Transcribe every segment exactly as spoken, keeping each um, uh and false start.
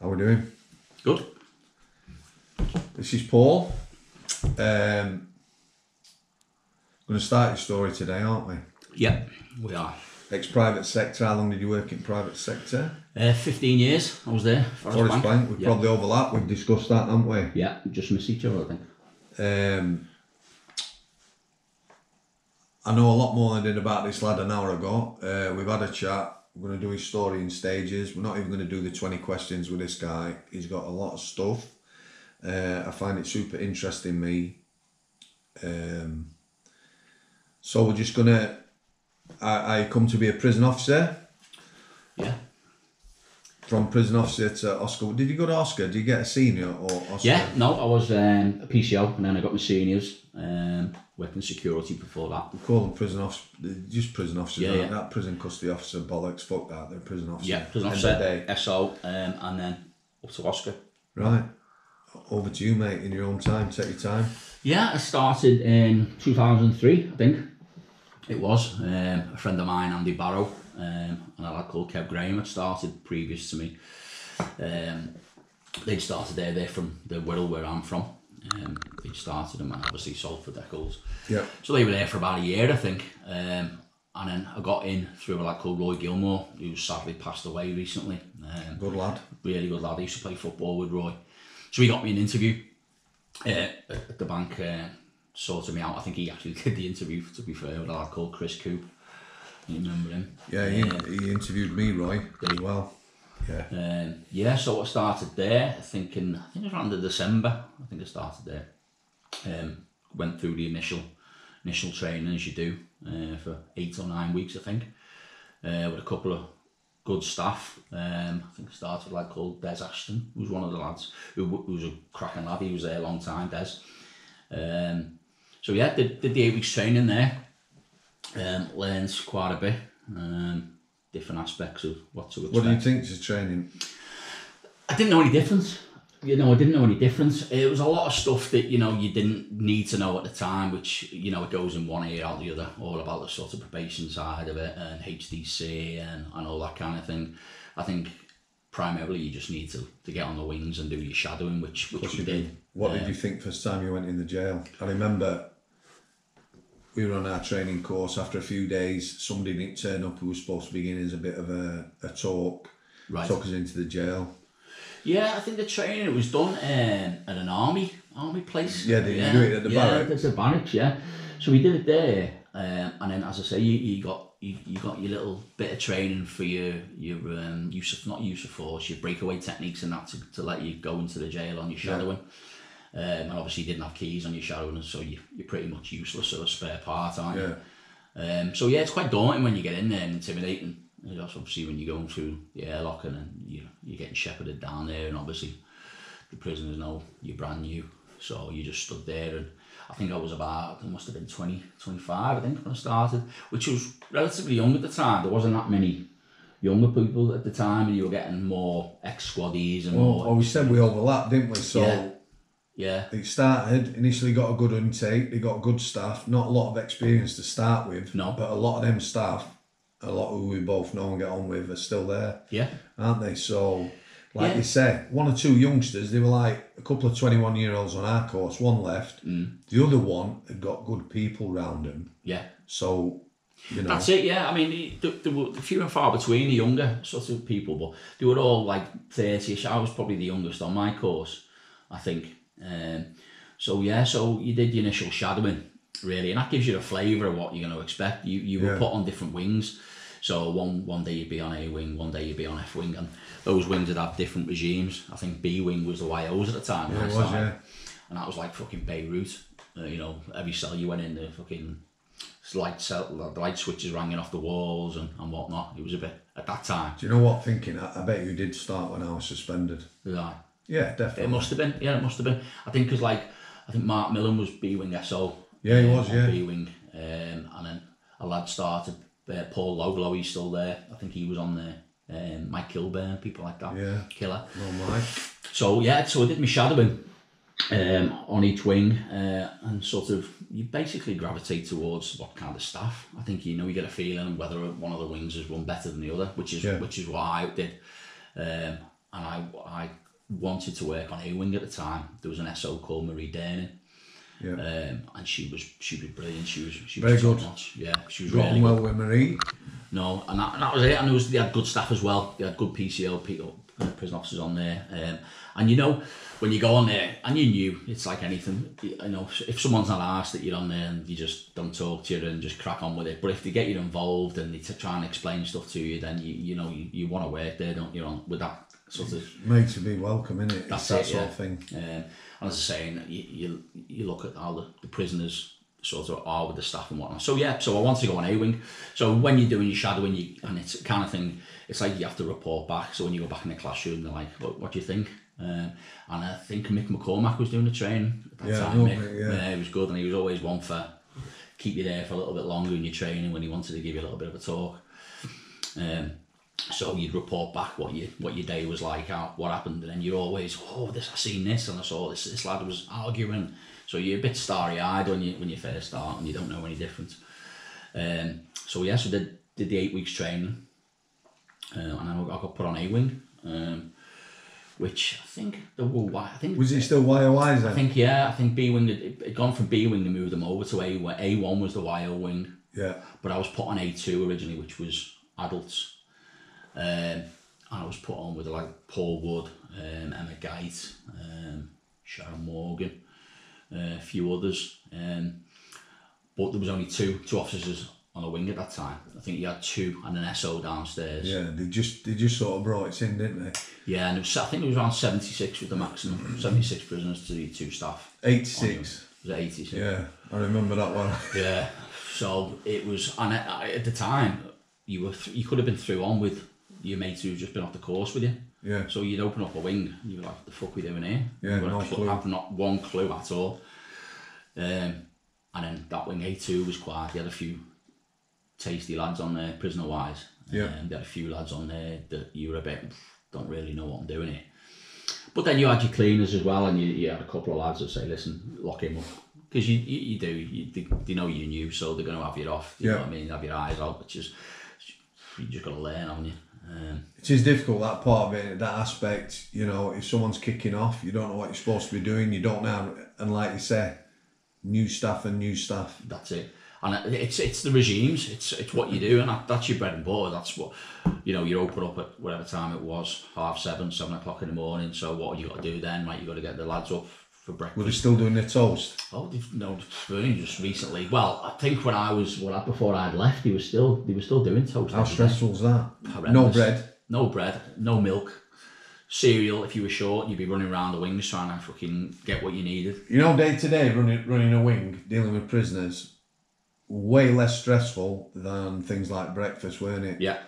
How we doing? Good. This is Paul. Um, I'm going to start your story today, aren't we? Yep, we are. Ex-private sector. How long did you work in private sector? Uh, fifteen years. I was there. Forest, Forest Bank. Bank. We yep. probably overlap. We've discussed that, haven't we? Yeah, we just miss each other, I think. Um, I know a lot more than I did about this lad an hour ago. Uh, we've had a chat. We're going to do his story in stages. We're not even going to do the twenty questions with this guy. He's got a lot of stuff. Uh, I find it super interesting, me. Um, so we're just going to... I, I come to be a prison officer. Yeah. From prison officer to Oscar. Did you go to Oscar? Did you get a senior or Oscar? Yeah, no, I was um, a P C O and then I got my seniors. Um, working security before that. We call them prison officers, just prison officers. Yeah, yeah. That prison custody officer, bollocks, fuck that, they're a prison officer. Yeah, prison officer, S O, um, and then up to Oscar. Right. Over to you, mate, in your own time, take your time. Yeah, I started in two thousand three, I think. It was um, a friend of mine, Andy Barrow, um, and a lad called Kev Graham had started previous to me. Um, they'd started there, they're from the world where I'm from. Um, they started them and obviously sold for decals. Yeah. So they were there for about a year, I think. Um, and then I got in through a lad called Roy Gilmore, who sadly passed away recently. Um, good lad. Really good lad. He used to play football with Roy. So he got me an interview uh, at the bank, uh, sorted me out. I think he actually did the interview, to be fair, with a lad called Chris Coop. You remember him? Yeah, he, uh, he interviewed me, Roy, as well. Yeah. Um, yeah, so I started there, I think in, I think it was around the December, I think I started there. Um, went through the initial initial training, as you do, uh, for eight or nine weeks, I think, uh, with a couple of good staff. Um, I think I started like called Des Ashton, who was one of the lads, who, who was a cracking lad, he was there a long time, Des. Um, so yeah, did, did the eight weeks training there, um, learned quite a bit. Um, different aspects of what to expect. What do you think to training? I didn't know any difference. You know, I didn't know any difference. It was a lot of stuff that, you know, you didn't need to know at the time, which, you know, it goes in one ear out the other, all about the sort of probation side of it and H D C and, and all that kind of thing. I think primarily you just need to, to get on the wings and do your shadowing, which, which we did. What um, did you think first time you went in the jail? I remember... We were on our training course. After a few days, somebody didn't turn up who was supposed to be in as a bit of a, a talk. Right. Took us into the jail. Yeah, I think the training was done um, at an army army place. Yeah, they yeah. do it at the yeah, barracks. Yeah, at the barracks, yeah. So we did it there. Um, and then, as I say, you, you got you, you got your little bit of training for your, your um, use of, not use of force, your breakaway techniques and that to, to let you go into the jail on your shadowing. Yeah. Um, and obviously you didn't have keys on your shadowing, so you, you're pretty much useless or a spare part, aren't yeah. you? Um, so yeah, it's quite daunting when you get in there and intimidating. And that's obviously when you're going through the airlock and then you, you're getting shepherded down there, and obviously the prisoners know you're brand new. So you just stood there, and I think I was about, I must have been twenty, twenty-five I think when I started, which was relatively young at the time. There wasn't that many younger people at the time, and you were getting more ex-squaddies and well, more... Well, we said we overlapped, didn't we? So. Yeah. Yeah. It started, initially got a good intake, they got good staff, not a lot of experience to start with, no. but a lot of them staff, a lot who we both know and get on with are still there, yeah, aren't they? So, like yeah. you say, one or two youngsters, they were like a couple of twenty-one-year-olds on our course, one left, mm. the other one had got good people round them. Yeah. So, you know. That's it, yeah. I mean, there were few and far between the younger sort of people, but they were all like thirty-ish. I was probably the youngest on my course, I think. Um, so yeah, so you did your initial shadowing really, and that gives you a flavour of what you're going to expect. You you yeah. were put on different wings, so one one day you'd be on A wing, one day you'd be on F wing, and those wings would have different regimes. I think B wing was the Y Os at the time, yeah, it was, yeah. and that was like fucking Beirut. Uh, you know, every cell you went in, the fucking light cell, the light switches ranging off the walls and and whatnot. It was a bit at that time. Do you know what? Thinking, I, I bet you did start when I was suspended. Yeah. Yeah, definitely. It must have been. Yeah, it must have been. I think because like, I think Mark Millen was B wing S O. Yeah, he um, was. Yeah, B wing, um, and then a lad started. Uh, Paul Logalo, he's still there. I think he was on there. Um, Mike Kilburn, people like that. Yeah, killer. No Mike. So yeah, so I did my shadowing um, on each wing, uh, and sort of you basically gravitate towards what kind of staff. I think you know you get a feeling whether one of the wings has run better than the other, which is yeah. which is what I did. Um, and I, I wanted to work on A-wing at the time. There was an S O called Marie Derny. Yeah. Um, and she was she was brilliant. She was she was very good. Much. Yeah, she was really well good. With Marie. No, and that, and that was it. And it was, they had good staff as well. They had good P C O, prison officers on there. Um, and you know, when you go on there, and you knew, it's like anything. You know, if someone's not asked that you're on there, and you just don't talk to you and just crack on with it. But if they get you involved and they try and explain stuff to you, then you you know you, you want to work there, don't you? On with that. Sort of made to be welcome, innit? It's that's that it, sort yeah. of thing. Um, and as I was saying, you, you you look at how the, the prisoners sort of are with the staff and whatnot. So yeah, so I wanted to go on A-wing. So when you're doing your shadowing, you and it's kind of thing. It's like you have to report back. So when you go back in the classroom, they're like, "What, what do you think?" Um, and I think Mick McCormack was doing the training at that yeah, time. Mick, it, yeah. yeah, he was good, and he was always one for keep you there for a little bit longer in your training when he wanted to give you a little bit of a talk. Um, So you'd report back what you what your day was like, how, what happened, and then you're always, oh, this I seen this, and I saw this this lad was arguing. So you're a bit starry eyed when you when you first start, and you don't know any difference. Um, so yeah, so did did the eight weeks training, uh, and I, I got put on A wing, um, which I think the Y I think was it still Y O Is then? I think yeah, I think B wing it, it gone from B wing to move them over to A where A one was the Y O wing. Yeah, but I was put on A two originally, which was adults. Um, and I was put on with like Paul Wood, um, Emma Gate, um, Sharon Morgan, uh, a few others. Um, but there was only two two officers on the wing at that time. I think you had two and an S O downstairs. Yeah, they just they just sort of brought it in, didn't they? Yeah, and it was, I think it was around seventy-six with the maximum, seventy-six prisoners to the two staff. eighty-six. Was it eighty-six? Yeah, I remember that one. Yeah, so it was, and at, at the time you were th you could have been through on with your mates who've just been off the course with you. Yeah. So you'd open up a wing and you'd be like, what the fuck are we doing here? Yeah, no clue. I've not one clue at all. Um, and then that wing A two was quiet. They had a few tasty lads on there, prisoner-wise. Yeah. Um, they had a few lads on there that you were a bit, don't really know what I'm doing here. But then you had your cleaners as well, and you, you had a couple of lads that say, listen, lock him up. Because you, you, you do, you, they, they know you new, so they're going to have you off. You yeah. know what I mean? Have your eyes out, which is, you just got to learn, haven't you? Um, it is difficult, that part of it, that aspect. You know, if someone's kicking off, you don't know what you're supposed to be doing. You don't know, and like you say, new staff and new staff. That's it, and it's it's the regimes. It's it's what you do, and that, that's your bread and butter. That's what you know. You open up at whatever time it was, half seven, seven o'clock in the morning. So what have you got to do then? Like you got to get the lads up for breakfast. Were they still doing their toast? Oh no, just recently. Well, I think when I was, well, before I'd left, they were still, they were still doing toast. How stressful was that? Horrendous. No bread, no bread, no milk, cereal. If you were short, you'd be running around the wings trying to fucking get what you needed. You know, day to day running running a wing, dealing with prisoners, way less stressful than things like breakfast, weren't it? Yeah.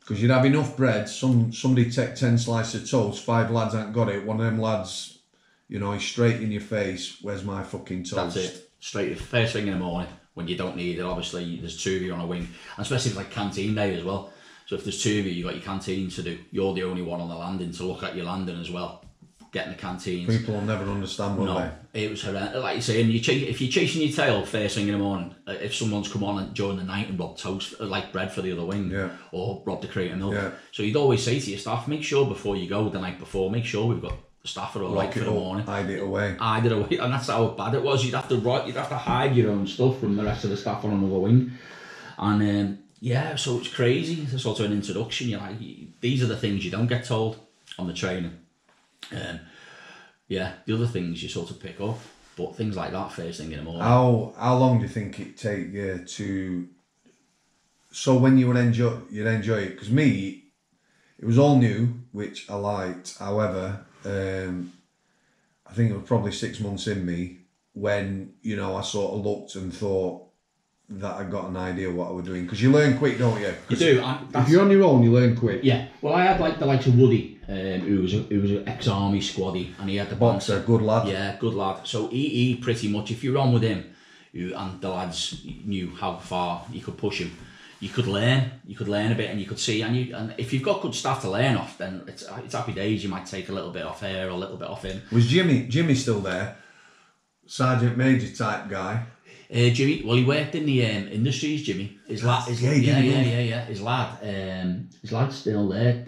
Because you'd have enough bread. Some somebody take ten slices of toast. Five lads ain't got it. One of them lads. You know, he's straight in your face, where's my fucking toast? That's it, straight, first thing in the morning, when you don't need it, obviously, there's two of you on a wing, and especially if it's like canteen day as well. So if there's two of you, you've got your canteen to do, you're the only one on the landing to look at your landing as well, getting the canteens. People will never understand, will no, they? It was horrendous, like you say, and you chase, if you're chasing your tail first thing in the morning, if someone's come on during the night and robbed toast, like bread for the other wing, yeah. or robbed a crate of milk, yeah. so you'd always say to your staff, make sure before you go the night before, make sure we've got staff are all right for the morning. Hide it away. Hide it away, and that's how bad it was. You'd have to you'd have to hide your own stuff from the rest of the staff on another wing, and um, yeah, so it's crazy. It's sort of an introduction. You're like, these are the things you don't get told on the training. Um, yeah, the other things you sort of pick up, but things like that first thing in the morning. How how long do you think it take you to? So when you would enjoy, you'd enjoy it, because me, it was all new, which I liked. However. Um, I think it was probably six months in me when, you know, I sort of looked and thought that I got an idea what I was doing, because you learn quick, don't you? You do. I, if you're on your own, you learn quick. Yeah. Well, I had like the likes of Woody, um, who was a, who was an ex-army squaddy, and he had the boxer, boxer, good lad. Yeah, good lad. So he, he pretty much, if you're on with him, who and the lads knew how far you could push him. You could learn, you could learn a bit, and you could see, and you, and if you've got good staff to learn off, then it's it's happy days. You might take a little bit off here, a little bit off him. Was Jimmy Jimmy still there? Sergeant Major type guy. Uh, Jimmy, well, he worked in the um, industries. Jimmy, his lad, yeah, yeah, yeah, yeah, yeah, his lad, um, his lad's still there.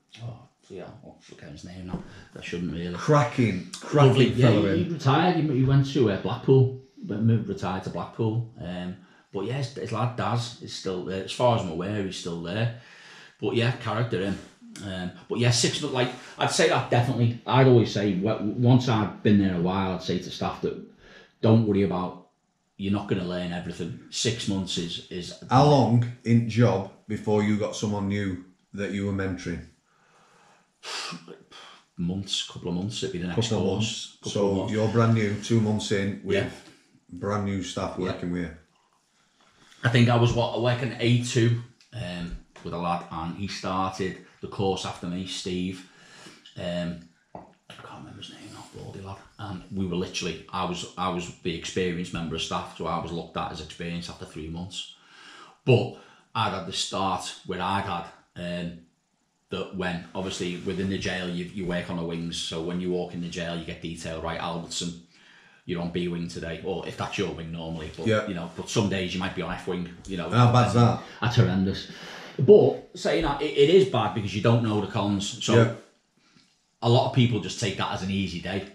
Um, oh, yeah, what's the guy's name now? That shouldn't really. Cracking, cracking Lovely, fellow. Yeah, he, he retired. He, he went to uh, Blackpool, but moved, retired to Blackpool. Um, but yeah, his, his lad Daz is still there. As far as I'm aware, he's still there. But yeah, character him. Um, but yeah, six foot. Like I'd say that definitely. I'd always say once I've been there a while, I'd say to staff that don't worry about. You're not going to learn everything. Six months is is. How long in job before you got someone new that you were mentoring? Months, couple of months. It'd be the next couple course. Of months. Couple so of months. You're brand new, two months in with yeah. brand new staff working yeah. with you. I think I was what working A two um, with a lad, and he started the course after me, Steve. Um, I can't remember his name. Bloody lad, and we were literally I was I was the experienced member of staff, so I was looked at as experienced after three months. But I'd had the start where I'd had um, that when obviously within the jail you, you work on the wings, so when you walk in the jail you get detailed, right? Albertson, you're on B wing today, or if that's your wing normally, but yeah. you know, but some days you might be on F wing, you know. How bad's that? That's horrendous. But saying that, it, it is bad because you don't know the cons, so yeah. a lot of people just take that as an easy day.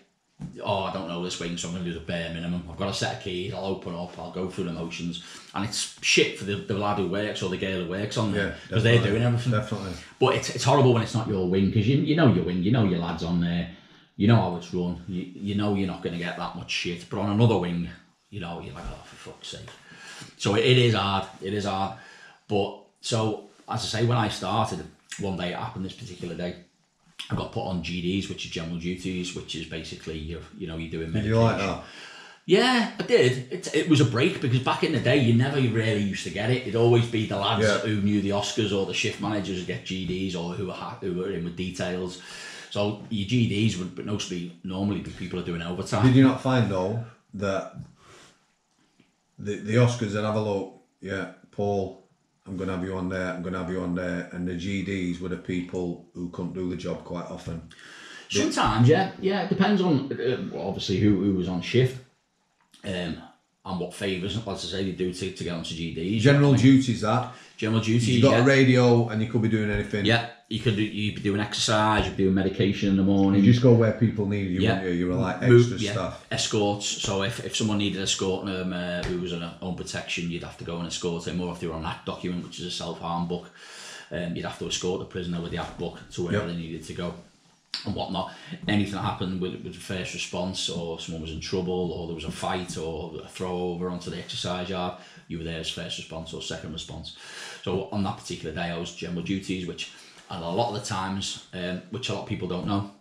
Oh, I don't know this wing, so I'm going to do the bare minimum. I've got a set of keys, I'll open up, I'll go through the motions. And it's shit for the, the lad who works or the girl who works on there, because yeah, they're doing everything. Definitely. But it's, it's horrible when it's not your wing, because you, you know your wing, you know your lad's on there, you know how it's run, you, you know you're not going to get that much shit. But on another wing, you know, you're like, oh, for fuck's sake. So it, it is hard, it is hard. But, so, as I say, when I started, one day it happened this particular day. I got put on G Ds, which is general duties, which is basically you're, you know, you're doing medication. Did you like that? Yeah, I did. It, it was a break because back in the day, you never really used to get it. It'd always be the lads yeah. who knew the Oscars or the shift managers who get G Ds or who were who were in with details. So your G Ds would, but mostly normally be people are doing overtime. Did you not find though that the the Oscars that have a look? Yeah, Paul. I'm going to have you on there, I'm going to have you on there. And the G Ds were the people who couldn't do the job quite often. Sometimes, yeah. Yeah, it depends on, uh, obviously, who, who was on shift um, and what favours, as I say, they do to, to get onto G Ds. General I mean, duties, that. General duties, You've got yeah. a radio and you could be doing anything. Yeah, you could do, you'd be doing exercise, you'd be doing medication in the morning. You just go where people need you, yeah. wouldn't you? You were like extra Move, yeah. stuff. Escorts, so if, if someone needed escorting them uh, who was on own protection, you'd have to go and escort him, or if they were on that document, which is a self-harm book, um, you'd have to escort the prisoner with the act book to where yep. they needed to go and whatnot. Anything that happened with, with the first response, or someone was in trouble, or there was a fight, or a throw over onto the exercise yard, you were there as first response or second response. So on that particular day, I was general duties, which and a lot of the times, um, which a lot of people don't know,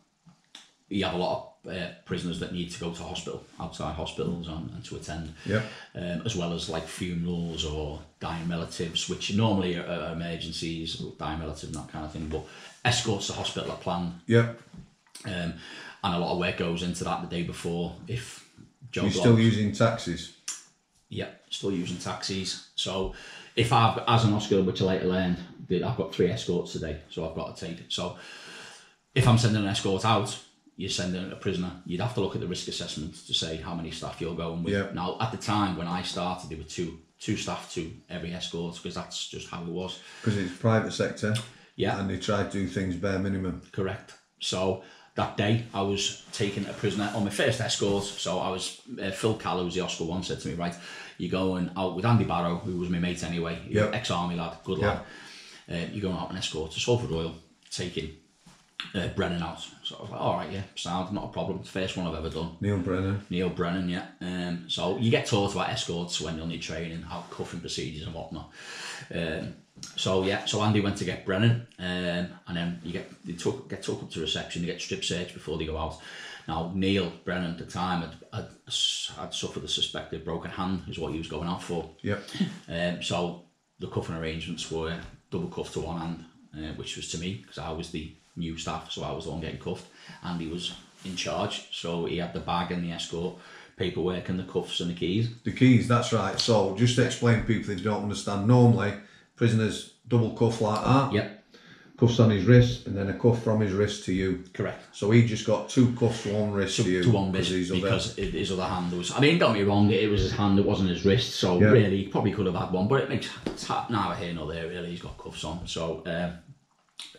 you have a lot of uh, prisoners that need to go to hospital, outside hospitals and, and to attend, yeah. um, as well as like funerals or dying relatives, which normally are, are emergencies, or dying relatives and that kind of thing, but escorts to hospital are planned. Yeah. Um, and a lot of work goes into that the day before. If Joe You're Block, still using taxis? Yeah, still using taxis. So if I've, as an Oscar, which I later learned, I've got three escorts today, so I've got to take it. So if I'm sending an escort out, you're sending a prisoner, you'd have to look at the risk assessment to say how many staff you're going with. Yeah. Now, at the time when I started, there were two two staff to every escort, because that's just how it was. Because it's private sector, yeah, and they try to do things bare minimum. Correct. So that day, I was taking a prisoner on my first escort. So I was, uh, Phil Callow, who's the Oscar one, said to me, right, you're going out with Andy Barrow, who was my mate anyway, yeah. ex-army lad, good yeah. lad. Uh, you're going out and escort to Salford Royal, taking uh, Brennan out. So I was like, all right, yeah, sound, not a problem. First one I've ever done. Neil Brennan. Neil Brennan, yeah. Um, so you get taught about escorts when you'll need training, how cuffing procedures and whatnot. Um, so yeah, so Andy went to get Brennan, um, and then you get they took get took up to reception, you get strip searched before they go out. Now Neil Brennan at the time had, had, had suffered a suspected broken hand, is what he was going out for. Yeah. Um, so the cuffing arrangements were double cuff to one hand, uh, which was to me, because I was the new staff, so I was the one getting cuffed. Andy was in charge, so he had the bag and the escort paperwork and the cuffs and the keys. The keys, that's right. So just to explain people who don't understand, normally prisoners double cuff like that. Yep. Cuffs on his wrist, and then a cuff from his wrist to you. Correct. So he just got two cuffs to one wrist to, to you. To one wrist, his because other... his other hand was... I mean, don't get me wrong, it was his hand, it wasn't his wrist, so yeah. really, he probably could have had one, but it makes... It's neither here nor there, really, he's got cuffs on. So um,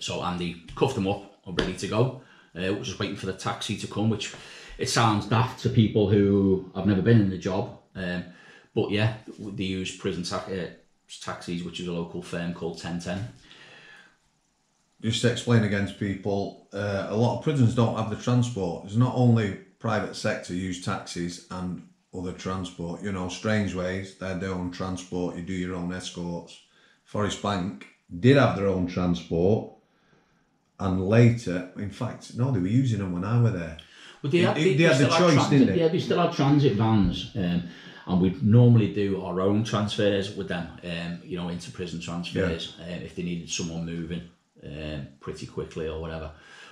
so Andy cuffed him up, I'm ready to go. Uh, we're just waiting for the taxi to come, which it sounds daft to people who have never been in the job. Um, but yeah, they use prison ta uh, taxis, which is a local firm called ten ten. Just to explain again to people, uh, a lot of prisons don't have the transport. It's not only private sector use taxis and other transport, you know, strange ways, they had their own transport, you do your own escorts. Forest Bank did have their own transport, and later, in fact, no, they were using them when I were there. But they had, it, they, they had the choice, transit, didn't they? Yeah, they still had transit vans, um, and we'd normally do our own transfers with them, um, you know, into prison transfers, yeah. um, if they needed someone moving um, pretty quickly or whatever.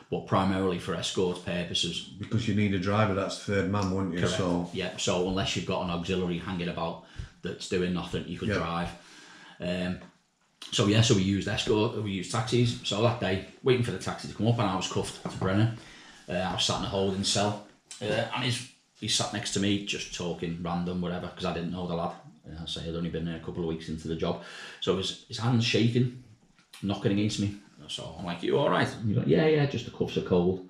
But primarily for escort purposes. Because you need a driver, that's the third man, wouldn't you? Correct. So yeah, so unless you've got an auxiliary hanging about that's doing nothing, you could yeah. drive. Um, so yeah, so we used escort, we used taxis. So that day, waiting for the taxi to come up, and I was cuffed to Brennan. Uh, I was sat in a holding cell, uh, and he's, he sat next to me, just talking random, whatever, because I didn't know the lad. Uh, so I'd only been there a couple of weeks into the job. So his, his hand's shaking, knocking against me. So I'm like, you all right? And he's like, yeah, yeah, just the cuffs are cold.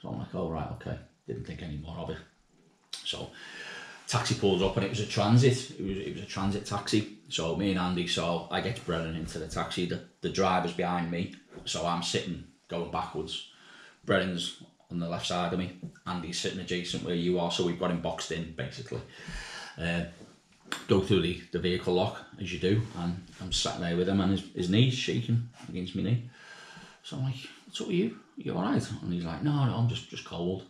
So I'm like, all right, okay. Didn't think any more of it. So taxi pulled up, and it was a transit. It was, it was a transit taxi. So me and Andy, so I get Brennan into the taxi. The, the driver's behind me. So I'm sitting, going backwards. Brennan's on the left side of me. Andy's sitting adjacent where you are. So we've got him boxed in, basically. Uh, go through the, the vehicle lock, as you do. And I'm sat there with him, and his, his knee's shaking against my knee. So I'm like, what's up with you? Are you all right? And he's like, no, no, I'm just, just cold.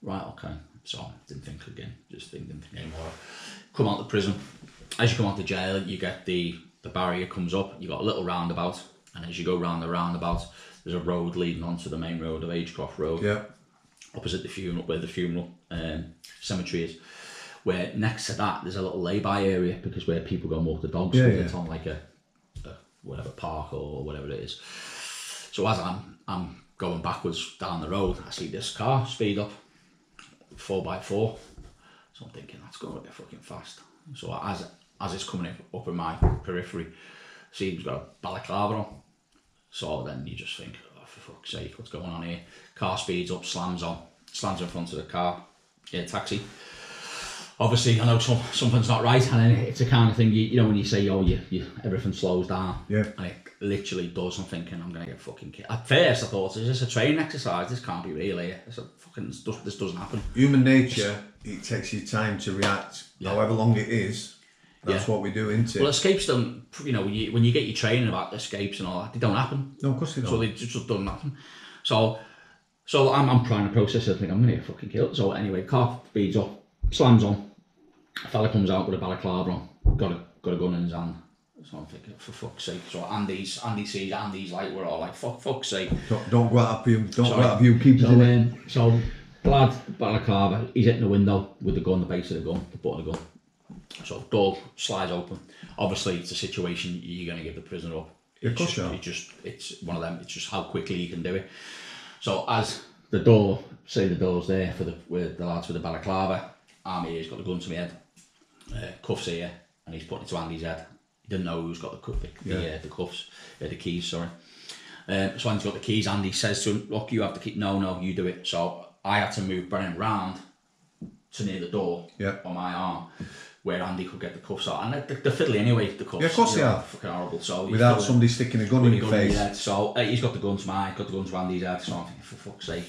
Right, okay. So I didn't think again, just think, didn't think anymore. Come out the prison. As you come out the jail, you get the, the barrier comes up, you've got a little roundabout, and as you go round the roundabout, there's a road leading onto the main road of Agecroft Road, yeah. opposite the funeral, where the funeral um, cemetery is, where next to that, there's a little lay-by area, because where people go and walk the dogs, yeah, yeah. it's on like a, a whatever park or whatever it is. So as I'm, I'm going backwards down the road, I see this car speed up, four by four. So I'm thinking, that's going a bit fucking fast. So as as it's coming up in my periphery, see he's got a balaclava on. So then you just think, oh, for fuck's sake, what's going on here? Car speeds up, slams on, slams in front of the car, yeah, taxi. Obviously, I know some, something's not right, and then it's the kind of thing, you, you know, when you say, oh, you, you, everything slows down. Yeah. And it literally does. I'm thinking, I'm going to get fucking killed. At first, I thought, is this a training exercise? This can't be real here. It's a fucking, this doesn't happen. Human nature, it's, it takes you time to react. Yeah. However long it is, that's yeah. what we do, isn't it? Well, escapes don't, you know, when you, when you get your training about escapes and all that, they don't happen. No, of course they don't. So they just, just don't happen. So, so I'm, I'm trying to process it. I think, I'm going to get fucking killed. So anyway, car speeds up, slams on. A fella comes out with a balaclava on, got a, got a gun in his hand. So I'm thinking, for fuck's sake. So Andy's, Andy sees, Andy's like, we're all like, fuck, fuck's sake. Don't, don't go out of you, don't Sorry. go out of you, keep so, it in. Um, so, lad, balaclava, he's hitting the window with the gun, the base of the gun, the butt of the gun. So door slides open. Obviously, it's a situation you're going to give the prisoner up. It's of course just, you it just, it's one of them, it's just how quickly you can do it. So as the door, say the door's there for the, with the lads with the balaclava, I'm here, he's got the gun to my head, uh, cuffs here, and he's putting it to Andy's head. He didn't know who's got the cuff, the, yeah. the, uh, the cuffs, uh, the keys, sorry. Um, so Andy's got the keys, Andy says to him, look, you have the key, no, no, you do it. So I had to move Brennan round to near the door yeah. on my arm, where Andy could get the cuffs out. And they're, they're fiddly anyway, the cuffs. Yeah, of course they are. Fucking horrible. So without somebody it, sticking a gun in your gun face. In so uh, he's got the gun to my head, got the gun to Andy's head, so I'm thinking, for fuck's sake.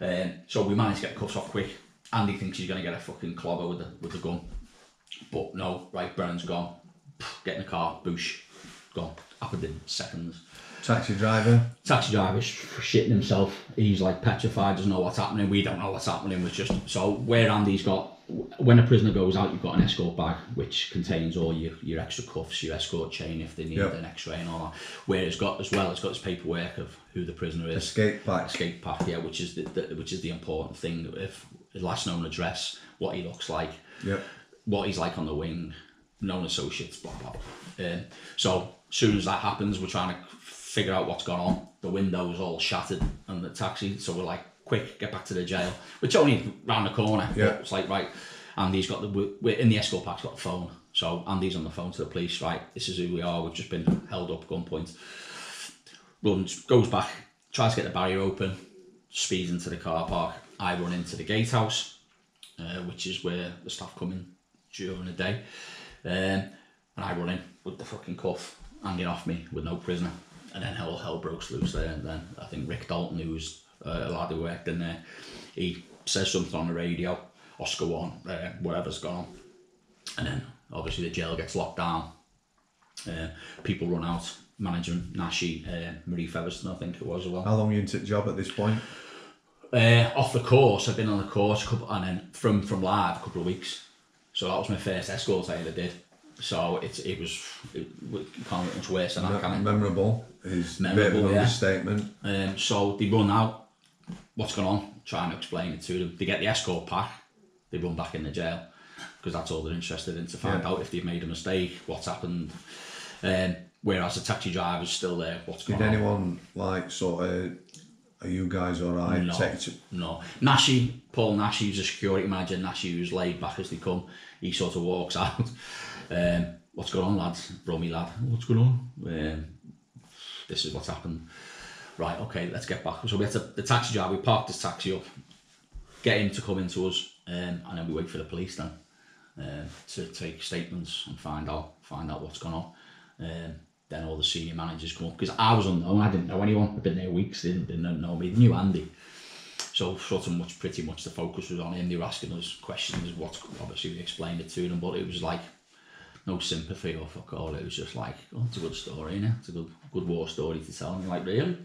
Um, so we managed to get the cuffs off quick. Andy thinks he's going to get a fucking clobber with the, with the gun. But no, right, Brennan's gone. Get in the car, boosh, gone. Happened in seconds. Taxi driver. Taxi driver's shitting himself. He's like petrified, doesn't know what's happening. We don't know what's happening. It's just, so where Andy's got, when a prisoner goes out, you've got an escort bag, which contains all your, your extra cuffs, your escort chain, if they need yep. an x-ray and all that. Where it's got as well, it's got its paperwork of who the prisoner is. Escape pack. Escape pack, yeah, which is the, the, which is the important thing. If last known address, what he looks like, yep. what he's like on the wing, known associates, blah, blah, blah. Um, so as soon as that happens, we're trying to figure out what's gone on. The window is all shattered and the taxi, so we're like, quick, get back to the jail, which only round the corner. Yeah. It's like, right, Andy's got the, we're in the escort pack's got the phone. So Andy's on the phone to the police, right, this is who we are, we've just been held up, gunpoint. Runs, goes back, tries to get the barrier open, speeds into the car park. I run into the gatehouse, uh, which is where the staff come in during the day. Um, and I run in with the fucking cuff hanging off me with no prisoner. And then all hell breaks loose there. And then I think Rick Dalton, who's uh, a lad who worked in there, he says something on the radio, Oscar One, uh, whatever's gone on. And then obviously the jail gets locked down. Uh, people run out. Management, Nashi, uh, Marie Featherston, I think it was as well. How long were you into the job at this point? Uh, off the course, I've been on the course, a couple, and then from, from live a couple of weeks. So that was my first escort I ever did. So it it was, it, it can't get much worse than that, can it? Memorable. It's memorable, memorable yeah. Statement. Um, so they run out, what's going on? Trying to explain it to them. They get the escort pack, they run back in the jail, because that's all they're interested in, to find yeah. out if they've made a mistake, what's happened. Um, whereas the taxi driver's still there, what's going on? Did anyone, like, sort of, are you guys all right? No, Tech- no. Nashi, Paul Nashi, who's a security manager, Nashi, who's laid back as they come, he sort of walks out. Um, what's going on, lads? Rummy lad, what's going on? Um, this is what's happened. Right, okay, let's get back. So we had to, the taxi driver, we parked his taxi up, get him to come into us, um, and then we wait for the police then uh, to take statements and find out, find out what's going on. Um, then all the senior managers come up, because I was unknown, I didn't know anyone, I'd been there weeks, they didn't, didn't know me, they knew Andy. So sort of much, pretty much the focus was on him. They were asking us questions, what, obviously we explained it to them, but it was like, no sympathy or fuck all, it was just like, oh, it's a good story, you know, it's a good, good war story to tell, and you're like, really?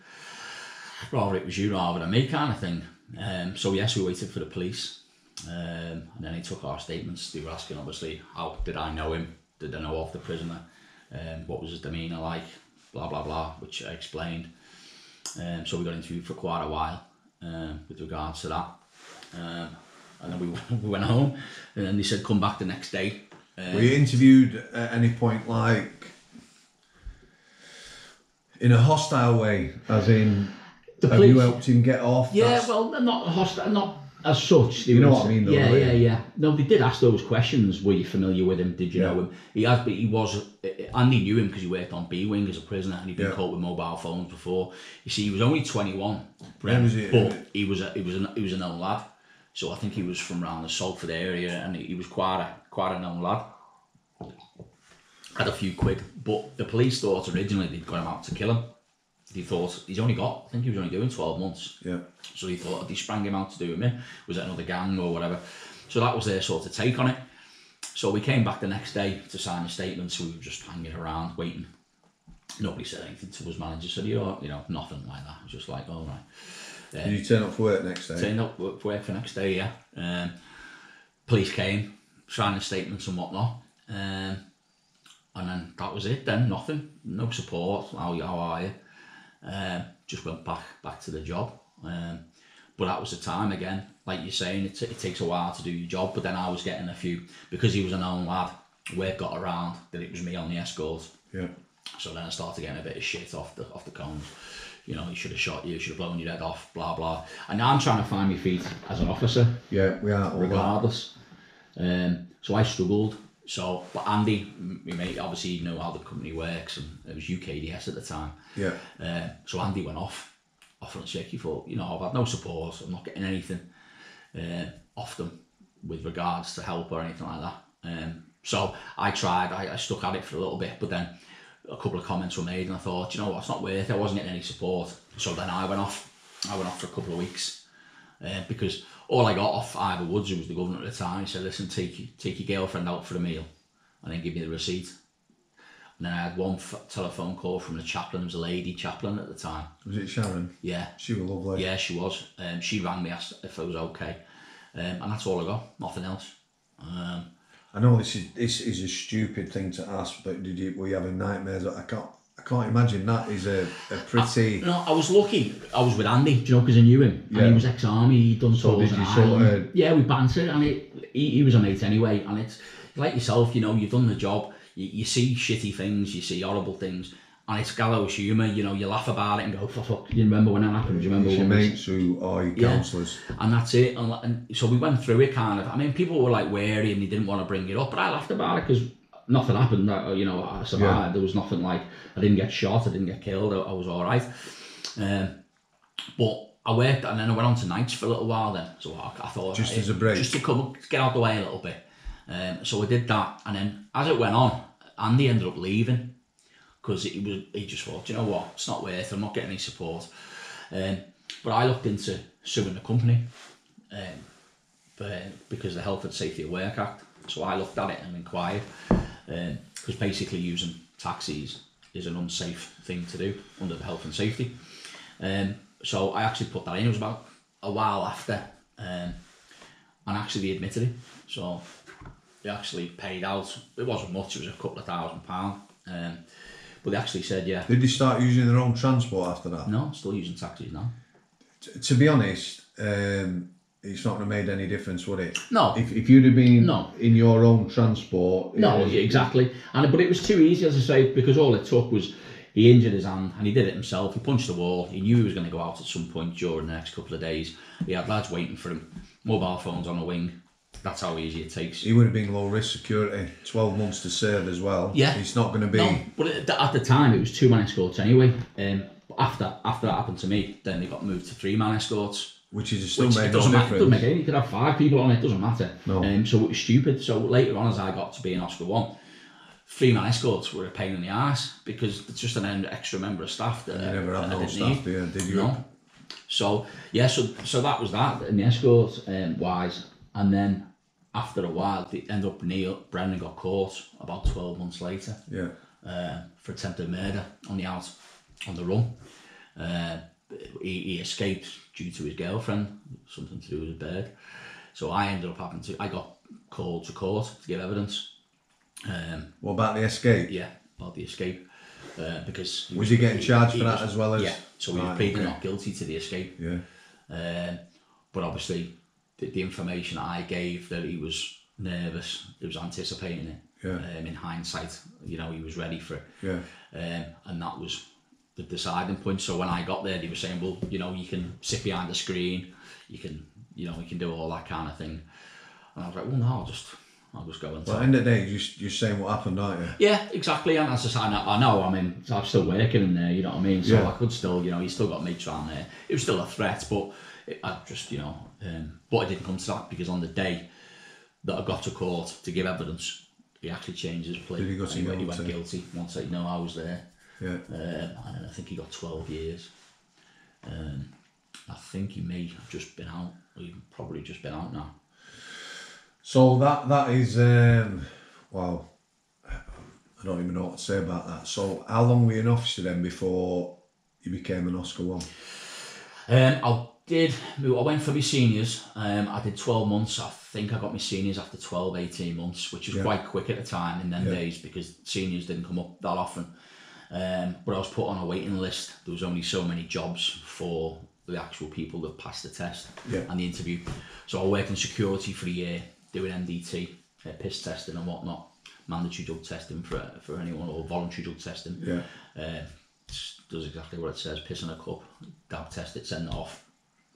Rather it was you rather than me kind of thing. Um, so yes, we waited for the police, um, and then they took our statements. They were asking, obviously, how did I know him? Did I know of the prisoner? Um, what was his demeanour like, blah blah blah, which I explained. Um, so we got interviewed for quite a while um, with regards to that, um, and then we, we went home, and then they said come back the next day. Um, were you interviewed at any point, like, in a hostile way, as in the have police, you helped him get off? Yeah, that's... well, not hostile, not as such. You know what I mean, though? Yeah, yeah, yeah. No, they did ask those questions. Were you familiar with him? Did you yeah. know him? He has, but he was. Andy knew him because he worked on B Wing as a prisoner, and he'd been yeah. caught with mobile phones before. You see, he was only twenty-one, Brent, was it? But he was a, he was a, he was a known lad. So I think he was from around the Salford area, and he was quite a quite a known lad. Had a few quid, but the police thought originally they'd got him out to kill him. He thought he's only got, I think he was only doing twelve months. Yeah. So he thought they sprang him out to do with me. Was it another gang or whatever? So that was their sort of take on it. So we came back the next day to sign a statement. So we were just hanging around waiting. Nobody said anything to us. Manager said, you know, you know, nothing like that. It was just like, all right. Um, Did you turn up for work next day? Turned up for work for next day, yeah. Um, police came, signed the statements and whatnot. Um, and then that was it then, nothing. No support, how, how are you? Um, just went back back to the job, um, but that was the time again, like you're saying, it, t- it takes a while to do your job. But then I was getting a few, because he was a known lad, word got around that it was me on the escort. Yeah. So then I started getting a bit of shit off the off the cones, you know, you should have shot you, you should have blown your head off, blah blah. And now I'm trying to find my feet as an officer. Yeah, we are all regardless. Um, so I struggled. So, but Andy, my mate, obviously he knew how the company works, and it was U K D S at the time. Yeah. Uh, so Andy went off, off and sick. He thought, you know, I've had no support, I'm not getting anything uh, off them with regards to help or anything like that. Um, so I tried, I, I stuck at it for a little bit, but then a couple of comments were made, and I thought, you know what, it's not worth it, I wasn't getting any support. So then I went off, I went off for a couple of weeks, uh, because... all I got off Ivor Woods, who was the governor at the time, he said, listen, take, take your girlfriend out for a meal and then give me the receipt. And then I had one f- telephone call from the chaplain, it was a lady chaplain at the time. Was it Sharon? Yeah. She was lovely. Yeah, she was. Um, she rang me, asked if I was okay. Um, and that's all I got, nothing else. Um, I know this is this is a stupid thing to ask, but did you, were you having nightmares? I can't I can't imagine that is a, a pretty... I, no, I was lucky. I was with Andy, do you know, because I knew him. Yeah. And he was ex-army, he'd done so did you sort of... Yeah, we bantered, and it, he, he was a mate anyway. And it's like yourself, you know, you've done the job, you, you see shitty things, you see horrible things, and it's gallows humour, you know, you laugh about it and go, fuck, fuck, you remember when that happened, do you remember... It's your mates who are your counsellors. Yeah. And that's it. And, and so we went through it kind of... I mean, people were like wary and they didn't want to bring it up, but I laughed about it because... nothing happened, you know, I survived. Yeah. There was nothing like, I didn't get shot, I didn't get killed, I, I was all right. Um, But I worked, and then I went on to nights for a little while then. So I, I thought... Just hey, as a break? Just to come up, get out of the way a little bit. Um, so I did that, and then as it went on, Andy ended up leaving because he was he just thought, you know what, it's not worth it, I'm not getting any support. Um, but I looked into suing the company um, but, because of the Health and Safety at Work Act. So I looked at it and inquired, because um, basically using taxis is an unsafe thing to do under the Health and Safety. Um, so I actually put that in. It was about a while after, um, and actually they admitted it. So they actually paid out. It wasn't much. It was a couple of thousand pounds. Um, but they actually said, yeah. Did they start using their own transport after that? No, still using taxis now. T- to be honest, um, it's not going to have made any difference, would it? No. If, if you'd have been no. in your own transport... No, was, exactly. And But it was too easy, as I say, because all it took was he injured his hand and he did it himself. He punched the wall. He knew he was going to go out at some point during the next couple of days. He had lads waiting for him. Mobile phones on the wing. That's how easy it takes. He would have been low risk security, twelve months to serve as well. Yeah, it's not going to be. No, but at the time it was two man escorts anyway. Um, after after that happened to me, then they got moved to three man escorts, which is still which made it doesn't no matter. Difference. It doesn't make any. You could have five people on it. Doesn't matter. No. Um, so it was stupid. So later on, as I got to be in Oscar One, three man escorts were a pain in the ass because it's just an extra member of staff that you never had. No staff, yeah, did you? No. So yeah, so so that was that in the escort um, wise, and then. After a while, they end up Neil Brennan got caught about twelve months later. Yeah, uh, for attempted murder on the out on the run. Uh, he, he escaped due to his girlfriend, something to do with a bird. So I ended up having to. I got called to court to give evidence. Um, what about the escape? Yeah, about the escape. Uh, because was, was he getting he, charged he, for he that was, as well as? Yeah, so he right, was pleading okay. not guilty to the escape. Yeah, um, but obviously. The information I gave that he was nervous, he was anticipating it. Yeah. Um, in hindsight, you know, he was ready for it. Yeah. Um, and that was the deciding point. So when I got there, they were saying, well, you know, you can sit behind the screen, you can, you know, you can do all that kind of thing. And I was like, well, no, I'll just, I'll just go and tell. Well, at the end of the day, you're, you're saying what happened, aren't you? Yeah, exactly. And that's the sign I know. I mean, I'm still working in there, you know what I mean? So yeah. I could still, you know, he's still got me trying there. It was still a threat, but. I just, you know, um, but I didn't come to that because on the day that I got to court to give evidence, he actually changed his plea. Did he, go to he, went, he went guilty. Once I know I was there, yeah. Um, and I think he got twelve years. Um, I think he may have just been out. He probably just been out now. So that that is, um, wow. I don't even know what to say about that. So how long were you an officer then before you became an Oscar One? Um, I'll. Did I went for my seniors? Um, I did twelve months. I think I got my seniors after twelve, eighteen months, which was yeah. quite quick at the time in them yeah. days because seniors didn't come up that often. Um, but I was put on a waiting list. There was only so many jobs for the actual people that passed the test yeah. and the interview. So I worked in security for a year, doing M D T, uh, piss testing and whatnot, mandatory drug testing for for anyone or voluntary drug testing. Yeah, uh, does exactly what it says: piss in a cup, dab test it, send it off.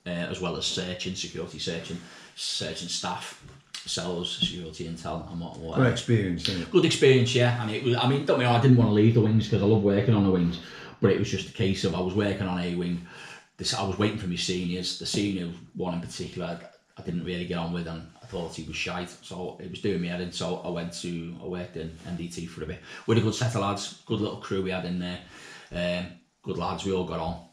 Uh, as well as searching, security searching, searching staff, cells, security intel, and what. Good experience, isn't it? Good experience, yeah. I mean, it was, I mean, don't me wrong, I didn't want to leave the wings because I love working on the wings, but it was just a case of I was working on a wing. This I was waiting for my seniors. The senior one in particular, I, I didn't really get on with, and I thought he was shite, so it was doing me head in. So I went to, I worked in M D T for a bit. We had a good set of lads, good little crew we had in there, um, good lads. We all got on.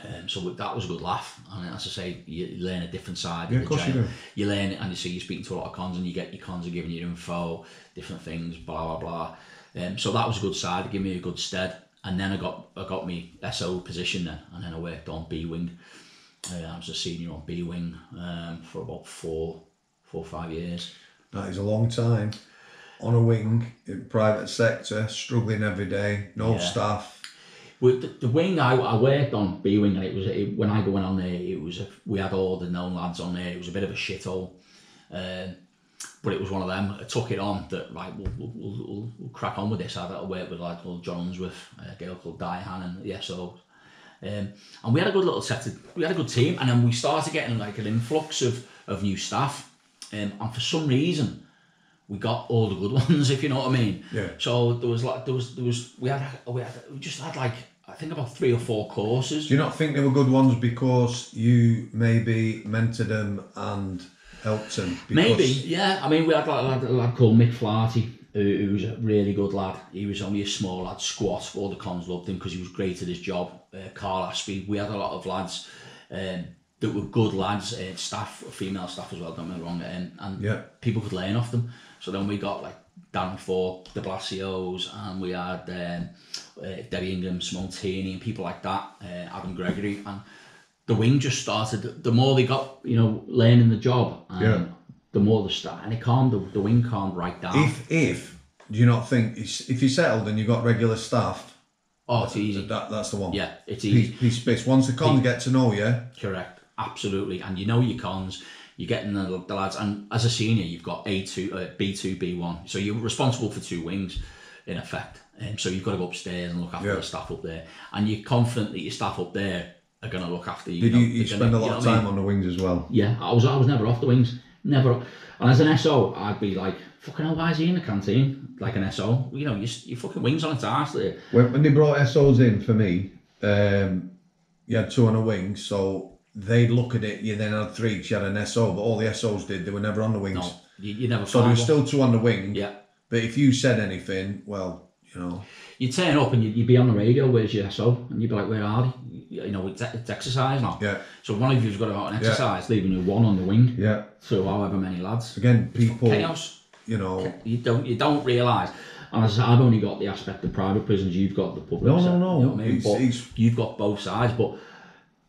Um, so that was a good laugh, and as I say, you learn a different side. Yeah, of course you do. You learn, and you see, you're speaking to a lot of cons, and you get your cons are giving you info, different things, blah blah blah. Um, so that was a good side. It gave me a good stead, and then I got I got me S O position then, and then I worked on B wing. Uh, I was a senior on B wing um, for about four, four or five years. That is a long time on a wing in private sector, struggling every day, no yeah. staff. With the, the wing I, I worked on B wing, and it was it, when I go in on there, it was a, we had all the known lads on there. It was a bit of a shithole, um, but it was one of them. I took it on that right. We'll, we'll, we'll, we'll crack on with this. I had to work with like old Jones with a girl called Diane and the S O, um, and we had a good little set. Of, we had a good team, and then we started getting like an influx of of new staff, um, and for some reason. We got all the good ones, if you know what I mean. Yeah. So there was like there was there was we had we had we just had like I think about three or four courses. Do you not think they were good ones because you maybe mentored them and helped them? Maybe, yeah. I mean, we had like a lad, a lad called Mick Flaherty, who, who was a really good lad. He was only a small lad, squat. All the cons loved him because he was great at his job. Uh, Carl Aspie. We had a lot of lads um, that were good lads, uh, staff, female staff as well, don't get me wrong, and, and yeah. people could learn off them. So then we got like Dan Fork, the Blasios, and we had um, uh, Debbie Ingham, Simone Tierney, and people like that, uh, Adam Gregory, and the wing just started. The more they got, you know, learning the job, and yeah. the more the start, and it calmed the, the wing calmed right down. If if do you not think if you settled and you got regular staff, oh, it's easy. That, that's the one. Yeah, it's easy. Piece piece. Once the cons get to know you, correct, absolutely, and you know your cons. You're getting the, the lads, and as a senior, you've got A two, uh, B two, B one. So you're responsible for two wings, in effect. Um, so you've got to go upstairs and look after yeah. the staff up there. And you're confident that your staff up there are going to look after you. Did you, know, you spend gonna, a lot you know of time I mean? on the wings as well? Yeah, I was I was never off the wings. Never. And as an S O, I'd be like, fucking hell, why is he in the canteen? Like an S O. You know, your, your fucking wings on its arse there. When, when they brought S Os in, for me, um, you had two on a wing, so... They'd look at it, you then had three because you had an S O, but all the S Os did, they were never on the wings. No, you, you never So there were still two on the wing, yeah. but if you said anything, well, you know. You'd turn up and you'd, you'd be on the radio, where's your S O? And you'd be like, where are they? You know, it's, it's exercise now. Yeah. So one of you's got to go out and exercise, yeah. leaving you one on the wing. Yeah. So however many lads. Again, people, chaos. you know. You don't, you don't realise. And as I said, I've only got the aspect of private prisons, you've got the public. No, no, no. You know what I mean? He's, but he's... You've got both sides, but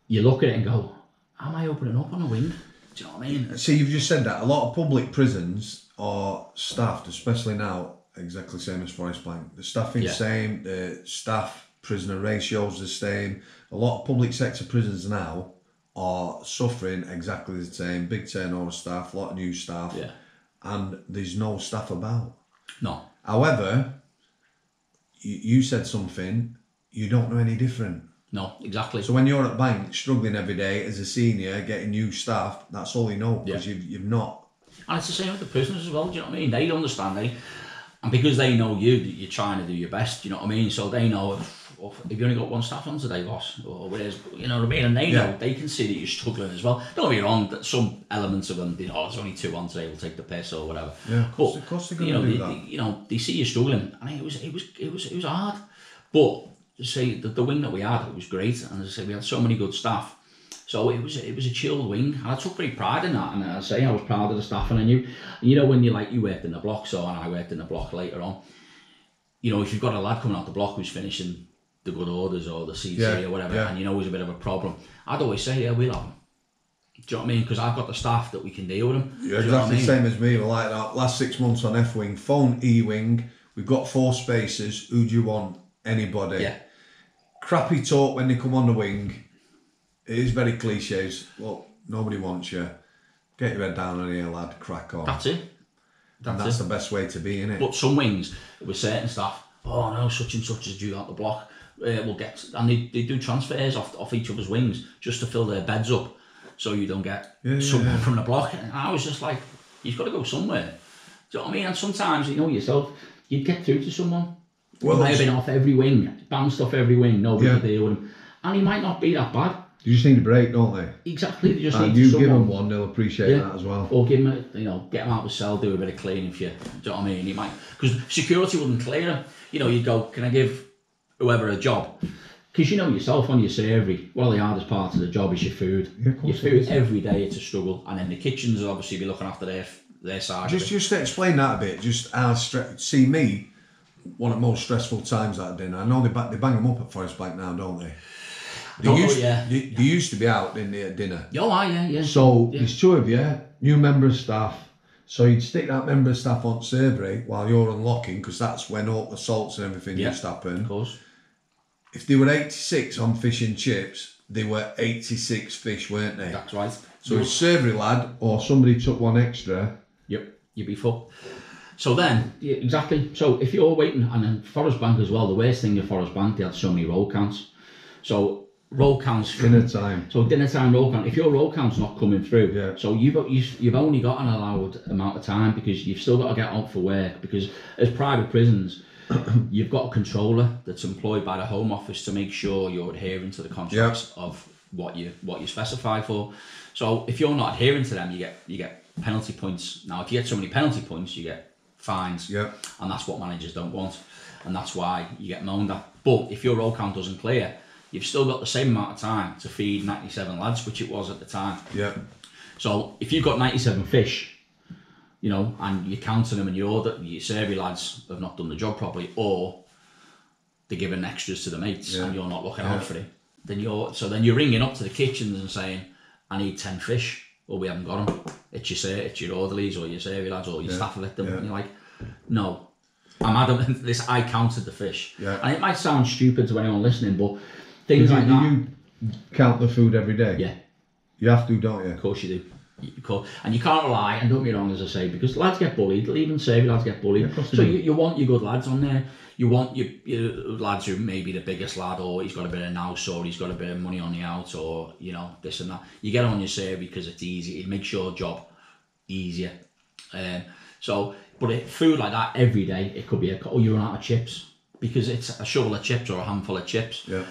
you look at it and go, am I opening up on a wing? Do you know what I mean? See, you've just said that. A lot of public prisons are staffed, especially now, exactly the same as Forest Bank. The staffing's the yeah. same, the staff-prisoner ratio's the same. A lot of public sector prisons now are suffering exactly the same. Big turnover staff, a lot of new staff, yeah. and there's no staff about. No. However, you, you said something, you don't know any different. No, exactly. So when you're at bank struggling every day as a senior, getting new staff, that's all you know because yeah. you've you've not. And it's the same with the prisoners as well. Do you know what I mean? They understand they, and because they know you, you're trying to do your best. Do you know what I mean? So they know if, if you only got one staff on today, boss, or whereas you know what I mean, and they yeah. know they can see that you're struggling as well. Don't be wrong that some elements of them, you know, oh, there's only two on today, we'll take the piss or whatever. Yeah, but of course they're going you know, to do they, that. They, you know, they see you struggling, and it was it was it was it was hard, but. Say the, the wing that we had, it was great, and as I say, we had so many good staff, so it was it was a chilled wing, and I took great pride in that. And as I say, I was proud of the staff, and I knew, and you know, when you like you worked in the block, so and I worked in the block later on. You know, if you've got a lad coming out the block who's finishing the good orders or the C T yeah, or whatever, yeah. and you know he's a bit of a problem, I'd always say, yeah, we'll have him. Do you know what I mean? Because I've got the staff that we can deal with him. Yeah, exactly the same as me. We're like that last six months on F wing, phone E wing. We've got four spaces. Who do you want? Anybody. Yeah. Crappy talk when they come on the wing. It is very cliches. Look, nobody wants you. Get your head down on here, lad. Crack on. That's it. That's, and that's it. The best way to be, innit? But some wings with certain staff, oh no, such and such is due out the block. Uh, we'll get, and they, they do transfers off off each other's wings just to fill their beds up, so you don't get yeah, someone yeah. from the block. And I was just like, you've got to go somewhere. Do you know what I mean? And sometimes you know yourself, you'd get through to someone. Well, he might have been off every wing, bounced off every wing, nobody yeah. could deal with him. And he might not be that bad. You just need a break, don't they? Exactly, they just and need you someone. Give them one, they'll appreciate yeah. that as well. Or give him, a, you know, get him out of the cell, do a bit of cleaning for you. Do you know what I mean? He might, because security wouldn't clear him. You know, you'd go, can I give whoever a job? Because you know yourself on your survey, one of the hardest parts of the job is your food. Yeah, your food every day, it's a struggle. And then the kitchens will obviously be looking after their, their side. Just, just explain that a bit, just how, see me, one of the most stressful times that day. I know they, ba they bang them up at Forest Bank now, don't they? They, don't used, know, yeah. they, they yeah. used to be out, didn't they, at dinner? Oh, aye, yeah, yeah. So yeah. there's two of you, new member of staff. So you'd stick that member of staff on survey while you're unlocking, because that's when all assaults and everything yeah, used to happen. Of course. If they were eighty-six on fish and chips, they were eighty-six fish, weren't they? That's right. So yeah. a survey lad or somebody took one extra. Yep, you'd be fucked. So then, yeah, exactly. So if you're waiting, and then Forest Bank as well, the worst thing in Forest Bank, they had so many roll counts. So roll counts. Dinner time. So dinner time roll count. If your roll count's not coming through, yeah. so you've you've only got an allowed amount of time because you've still got to get out for work. Because as private prisons, you've got a controller that's employed by the Home Office to make sure you're adhering to the contracts yep. of what you what you specify for. So if you're not adhering to them, you get you get penalty points. Now, if you get so many penalty points, you get fines. Yep. And that's what managers don't want. And that's why you get moaned at. But if your roll count doesn't clear, you've still got the same amount of time to feed ninety-seven lads, which it was at the time. Yeah. So if you've got ninety-seven fish, you know, and you're counting them and you order, your survey lads have not done the job properly, or they're giving extras to the mates yeah. and you're not looking yeah. out for it, then you're, so then you're ringing up to the kitchens and saying, I need ten fish, or we haven't got them. It's your, it's your orderlies or your survey lads or your yeah. staff let them. Yeah. And you're like, no, I'm adamant this, I counted the fish. Yeah. And it might sound stupid to anyone listening, but things you, like that. You count the food every day? Yeah. You have to, don't you? Of course you do. And you can't rely, and don't get me wrong, as I say, because lads get bullied, even survey lads get bullied. Yeah, so you, you want your good lads on there. You want your, your lads who may be the biggest lad, or he's got a bit of nous, or he's got a bit of money on the out, or, you know, this and that. You get on your survey because it's easy. It makes your job easier. Um, so, but it, food like that every day, it could be, a, oh, you run out of chips, because it's a shovel of chips or a handful of chips. Yeah.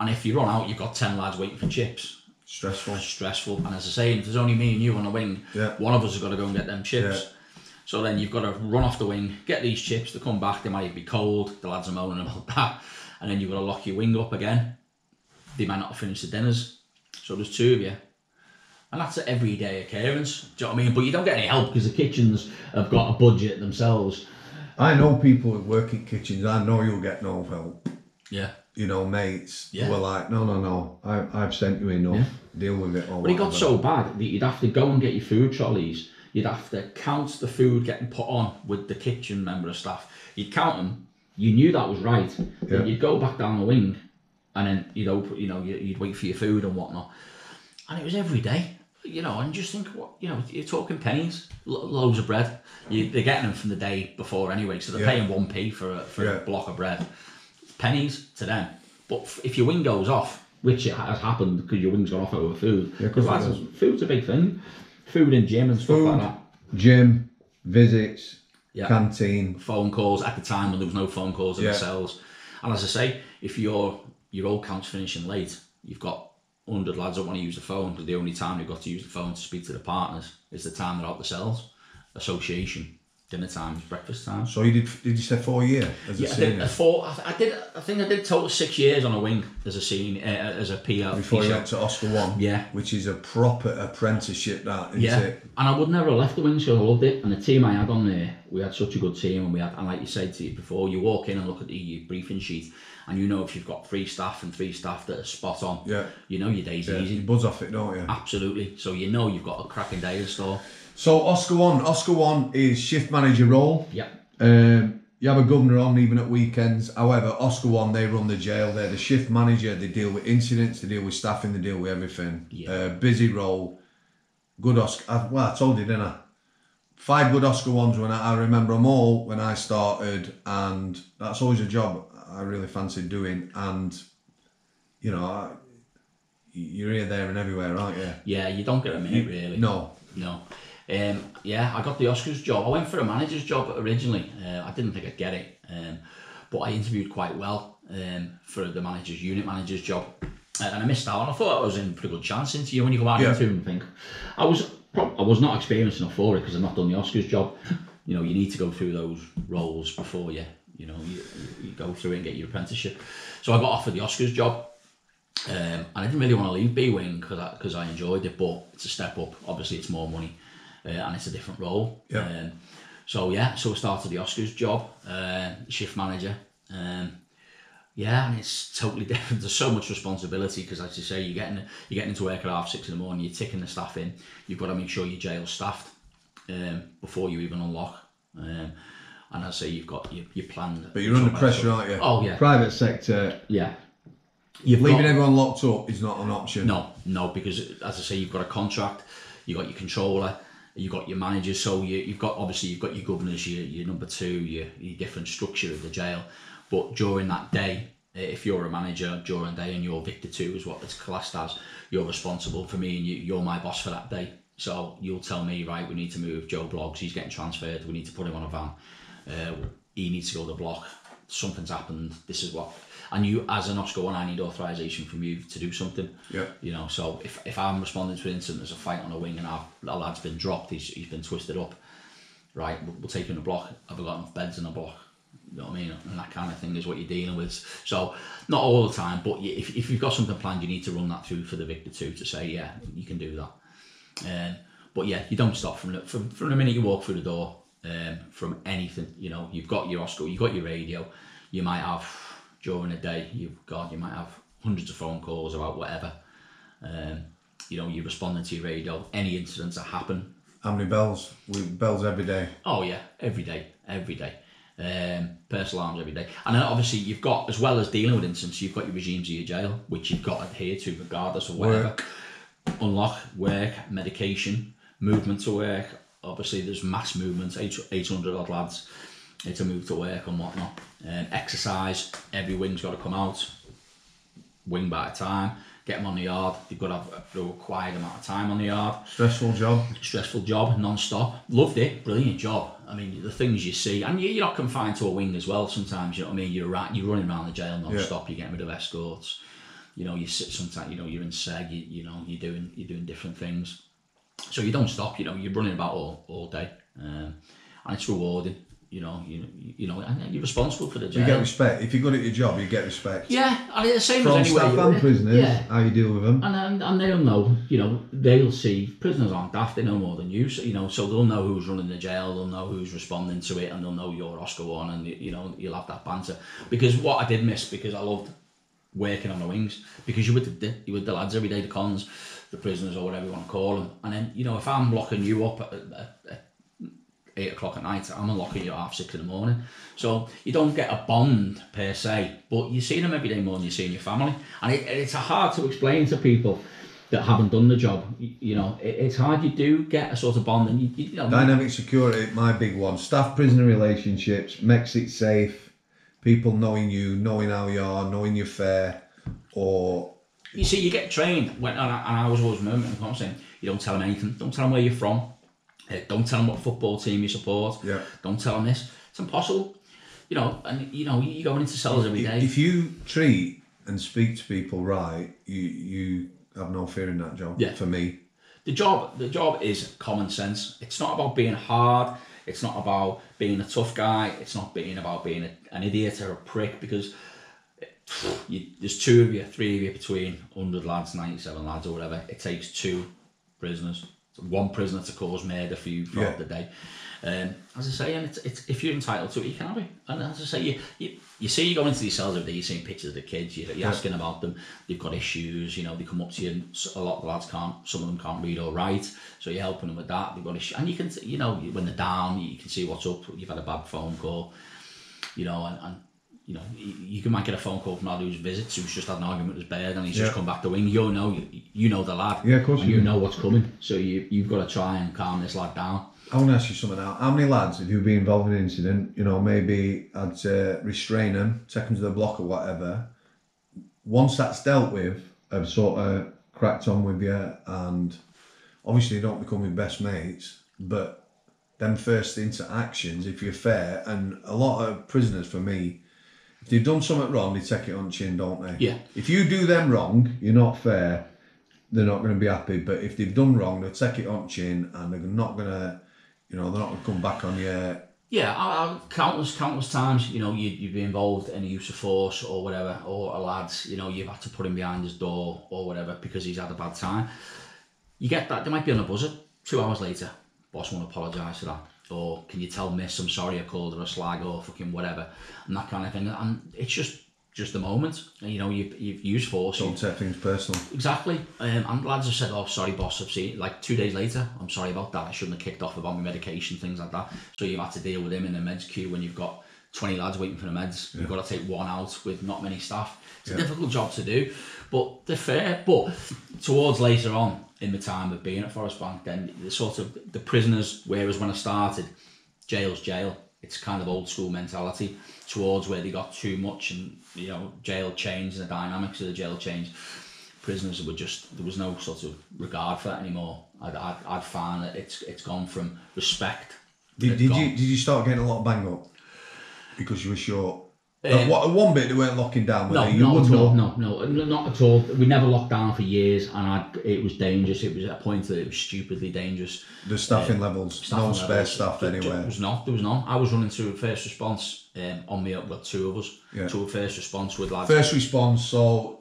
And if you run out, you've got ten lads waiting for chips. Stressful. Stressful. And as I say, if there's only me and you on the wing, yeah. one of us has got to go and get them chips. Yeah. So then you've got to run off the wing, get these chips, they come back, they might be cold, the lads are moaning about that. And then you've got to lock your wing up again. They might not have finished the dinners. So there's two of you. And that's an everyday occurrence. Do you know what I mean? But you don't get any help because the kitchens have got a budget themselves. I know people who work in kitchens, I know you'll get no help. Yeah. You know, mates yeah. were like, no, no, no, I, I've sent you enough, yeah. deal with it all. But it got so bad that you'd have to go and get your food trolleys, you'd have to count the food getting put on with the kitchen member of staff. You'd count them, you knew that was right, yeah. then you'd go back down the wing and then you'd open, you know, you'd wait for your food and whatnot. And it was every day, you know, and just think, what you know, you're talking pennies, lo loaves of bread. You, they're getting them from the day before anyway, so they're yeah. paying one p for, a, for yeah. a block of bread. Pennies to them, but if your wing goes off, which it has happened because your wing's gone off over food, because yeah, food's a big thing, food in gym and stuff food, like that. Gym, visits, yeah. canteen, phone calls at the time when there was no phone calls in yeah. the cells. And as I say, if your your old count's finishing late, you've got a hundred lads that want to use the phone because the only time they've got to use the phone to speak to the partners is the time they're out the cells, association. Dinner times, breakfast time. So you did? Did you say four years? As yeah, a I did a four. I, I did. I think I did total six years on a wing as a senior, uh, as a P R. Before you went to Oscar One. Yeah. Which is a proper apprenticeship, that isn't yeah. it? And I would never have left the wing, so I loved it. And the team I had on there, we had such a good team, and we had. And like you said to you before, you walk in and look at the briefing sheet, and you know if you've got three staff and three staff that are spot on. Yeah. You know your day's yeah. easy. You buzz off it, don't you? Absolutely. So you know you've got a cracking day in store. So Oscar One, Oscar One is shift manager role. Yeah. Um, you have a governor on even at weekends. However, Oscar One, they run the jail. They're the shift manager. They deal with incidents. They deal with staffing. They deal with everything. Yeah. Uh, busy role. Good Oscar. I, well, I told you, didn't I? Five good Oscar Ones when I, I remember them all when I started, and that's always a job I really fancied doing. And you know, I, you're here, there, and everywhere, aren't you? Yeah. You don't get a minute really. No. No. Um, yeah, I got the Oscars job. I went for a manager's job originally. Uh, I didn't think I'd get it, um, but I interviewed quite well um, for the manager's unit manager's job, uh, and I missed out. And I thought I was in for a good chance. Into you when you go out yeah. into and think, I was I was not experienced enough for it because I've not done the Oscars job. You know, you need to go through those roles before you you know you, you go through and get your apprenticeship. So I got offered the Oscars job. Um, and I didn't really want to leave B wing because I, cause I enjoyed it, but it's a step up. Obviously, it's more money. Uh, and it's a different role. Yep. Um, so yeah, so I started the Oscars job, uh, shift manager. Um, yeah, and it's totally different. There's so much responsibility because, as you say, you're getting you're getting into work at half six in the morning. You're ticking the staff in. You've got to make sure your jail's staffed um, before you even unlock. Um, and as I say, you've got your, your planned. But you're under pressure, aren't you? Oh yeah. Private sector. Yeah. You've Leaving got, everyone locked up is not an option. No, no, because as I say, you've got a contract. You've got your controller. You've got your manager, so you, you've got, obviously, you've got your governors, your, your number two, your, your different structure of the jail. But during that day, if you're a manager during the day and you're Victor two is what it's classed as, you're responsible for me and you, you're my boss for that day. So you'll tell me, right, we need to move Joe Bloggs, he's getting transferred, we need to put him on a van. Uh, he needs to go to the block. something's happened, this is what, and you as an Oscar one, I need authorisation from you to do something. Yeah. You know, so if, if I'm responding to an incident, there's a fight on a wing and our, our lad's been dropped, he's, he's been twisted up, right, we'll, we'll take him in a block, have we got enough beds in a block? You know what I mean? And that kind of thing is what you're dealing with. So, not all the time, but if, if you've got something planned, you need to run that through for the victor too, to say, yeah, you can do that. Um, but yeah, you don't stop from the, from, from the minute you walk through the door, um, from anything. You know, you've got your Oscar, you've got your radio, you might have, during the day, you've got, you might have hundreds of phone calls about whatever. Um, you know, you're responding to your radio, any incidents that happen. How many bells? We bells every day. Oh yeah, every day, every day. Um, personal alarms every day, and then obviously you've got, as well as dealing with incidents, you've got your regimes of your jail, which you've got to adhere to regardless of whatever. Work. Unlock, work, medication, movement to work. Obviously there's mass movement, eight hundred odd lads need to move to work and whatnot. Um, exercise, every wing's got to come out, wing by a time, get them on the yard, they've got to have the required amount of time on the yard. Stressful job. Stressful job, non-stop. Loved it, brilliant job. I mean, the things you see, and you're not confined to a wing as well sometimes, you know what I mean? You're right, you're running around the jail non-stop, yeah. You're getting rid of escorts, you know, you sit sometimes, you know, you're in seg, you, you know, you're doing you're doing different things. So you don't stop, you know, you're running about all, all day. Um, and it's rewarding, you know, you, you know, and you're responsible for the jail. You get respect. If you're good at your job, you get respect. Yeah, I mean, the same From as anywhere staff and prisoners, yeah. How you deal with them. And, and, and they'll know, you know, they'll see, prisoners aren't daft, they know more than you, so, you know, so they'll know who's running the jail, they'll know who's responding to it, and they'll know you're Oscar one, and, you know, you'll have that banter. Because what I did miss, because I loved working on the wings, because you were the, you were the lads every day, the cons, the prisoners or whatever you want to call them, and then, you know, if I'm locking you up at, at, at eight o'clock at night, I'm unlocking you at half six in the morning, so you don't get a bond per se, but you see them every day more than you see in your family, and it, it's hard to explain to people that haven't done the job. You, you know, it, it's hard. You do get a sort of bond, and you, you know, dynamic security, my big one, staff prisoner relationships makes it safe, people knowing you, knowing how you are, knowing you're fair. Or you see, you get trained when, and I, and I was always remembering, I'm saying, you don't tell them anything, don't tell them where you're from. Don't tell them what football team you support. Yeah. Don't tell them this. It's impossible, you know. And you know, you're going into cells every day. If you treat and speak to people right, you you have no fear in that job. Yeah. For me, the job the job is common sense. It's not about being hard. It's not about being a tough guy. It's not being about being a, an idiot or a prick, because you, there's two of you, three of you between one hundred lads, ninety-seven lads, or whatever. It takes two prisoners. One prisoner to cause murder for you throughout yeah. the day. Um, as I say, and it's, it's, if you're entitled to it, you can have it. And as I say, you you, you see, you go into these cells every day, you're seeing pictures of the kids, you're, you're asking about them, they've got issues, you know, they come up to you, and a lot of the lads can't, some of them can't read or write, so you're helping them with that, they've got issues, and you can, you know, when they're down, you can see what's up, you've had a bad phone call, you know, and, and you know, you can might get a phone call from a lad who's visits, who's just had an argument with his bird, and he's yeah. just come back to wing. You know, you, you know the lad. Yeah, of course. And you, you know what's coming, so you you've got to try and calm this lad down. I want to ask you something now. How many lads, if you've been involved in an incident, you know, maybe I'd uh, restrain them, take them to the block or whatever. Once that's dealt with, I've sort of cracked on with you, and obviously you don't become your best mates, but them first interactions, if you're fair, and a lot of prisoners for me. If they've done something wrong, they take it on the chin, don't they? Yeah. If you do them wrong, you're not fair, they're not going to be happy. But if they've done wrong, they'll take it on the chin, and they're not going to, you know, they're not going to come back on you. Yeah, I, I, countless, countless times, you know, you, you'd be involved in a use of force or whatever, or a lad, you know, you've had to put him behind his door or whatever because he's had a bad time. You get that, they might be on a buzzer. Two hours later, boss won't apologise for that. Or can you tell miss I'm sorry I called her a slag or fucking whatever, and that kind of thing. And it's just just the moment, and you know, you've, you've used force. Don't take things personal. Exactly. Um, and lads have said, oh sorry boss, I've seen it. Like two days later, I'm sorry about that, I shouldn't have kicked off about my medication, things like that. So you've had to deal with him in the meds queue when you've got twenty lads waiting for the meds. Yeah. You've got to take one out with not many staff. It's yeah. a difficult job to do, but they're fair. But towards later on in the time of being at Forest Bank, then the sort of the prisoners, whereas when I started, jail's jail, it's kind of old school mentality, towards where they got too much, and you know, jail changed, and the dynamics of the jail changed. Prisoners were just, there was no sort of regard for that anymore. I'd, I'd, I'd find that it's it's gone from respect. Did, did gone. you did you start getting a lot of bang up because you were short? Um, what, one bit they weren't locking down, were no, they? You not at all. No, no, not at all. We never locked down for years, and I'd, it was dangerous. It was at a point that it was stupidly dangerous. The staffing um, levels, staffing no levels, spare staff there, anywhere. There was not. There was not. I was running through first response um, on me up with two of us. Yeah. Two first response with lads. First response. So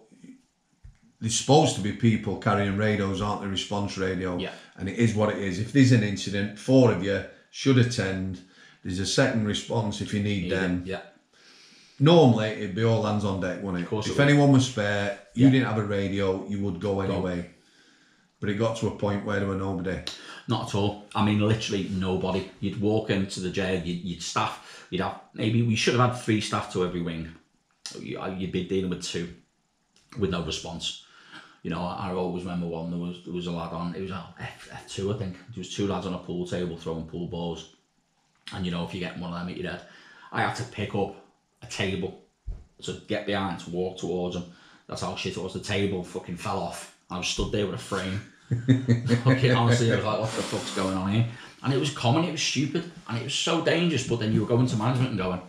there's supposed to be people carrying radios, aren't they? Response radio. Yeah. And it is what it is. If there's an incident, four of you should attend. There's a second response if you need yeah, them. Yeah. Normally, it'd be all hands on deck, wouldn't it? Of course it if would. Anyone was spare, you yeah. didn't have a radio, you would go anyway. Go. But it got to a point where there were nobody. Not at all. I mean, literally nobody. You'd walk into the jail, you'd, you'd staff, you'd have, maybe we should have had three staff to every wing. You'd be dealing with two with no response. You know, I always remember one, there was there was a lad on, it was F two, I think. There was two lads on a pool table throwing pool balls. And, you know, if you get one of them at your head, I had to pick up a table to get behind to walk towards him. That's how shit it was. The table fucking fell off. I was stood there with a frame. Fucking honestly, I was like, what the fuck's going on here? And it was common, it was stupid, and it was so dangerous. But then you were going to management and going,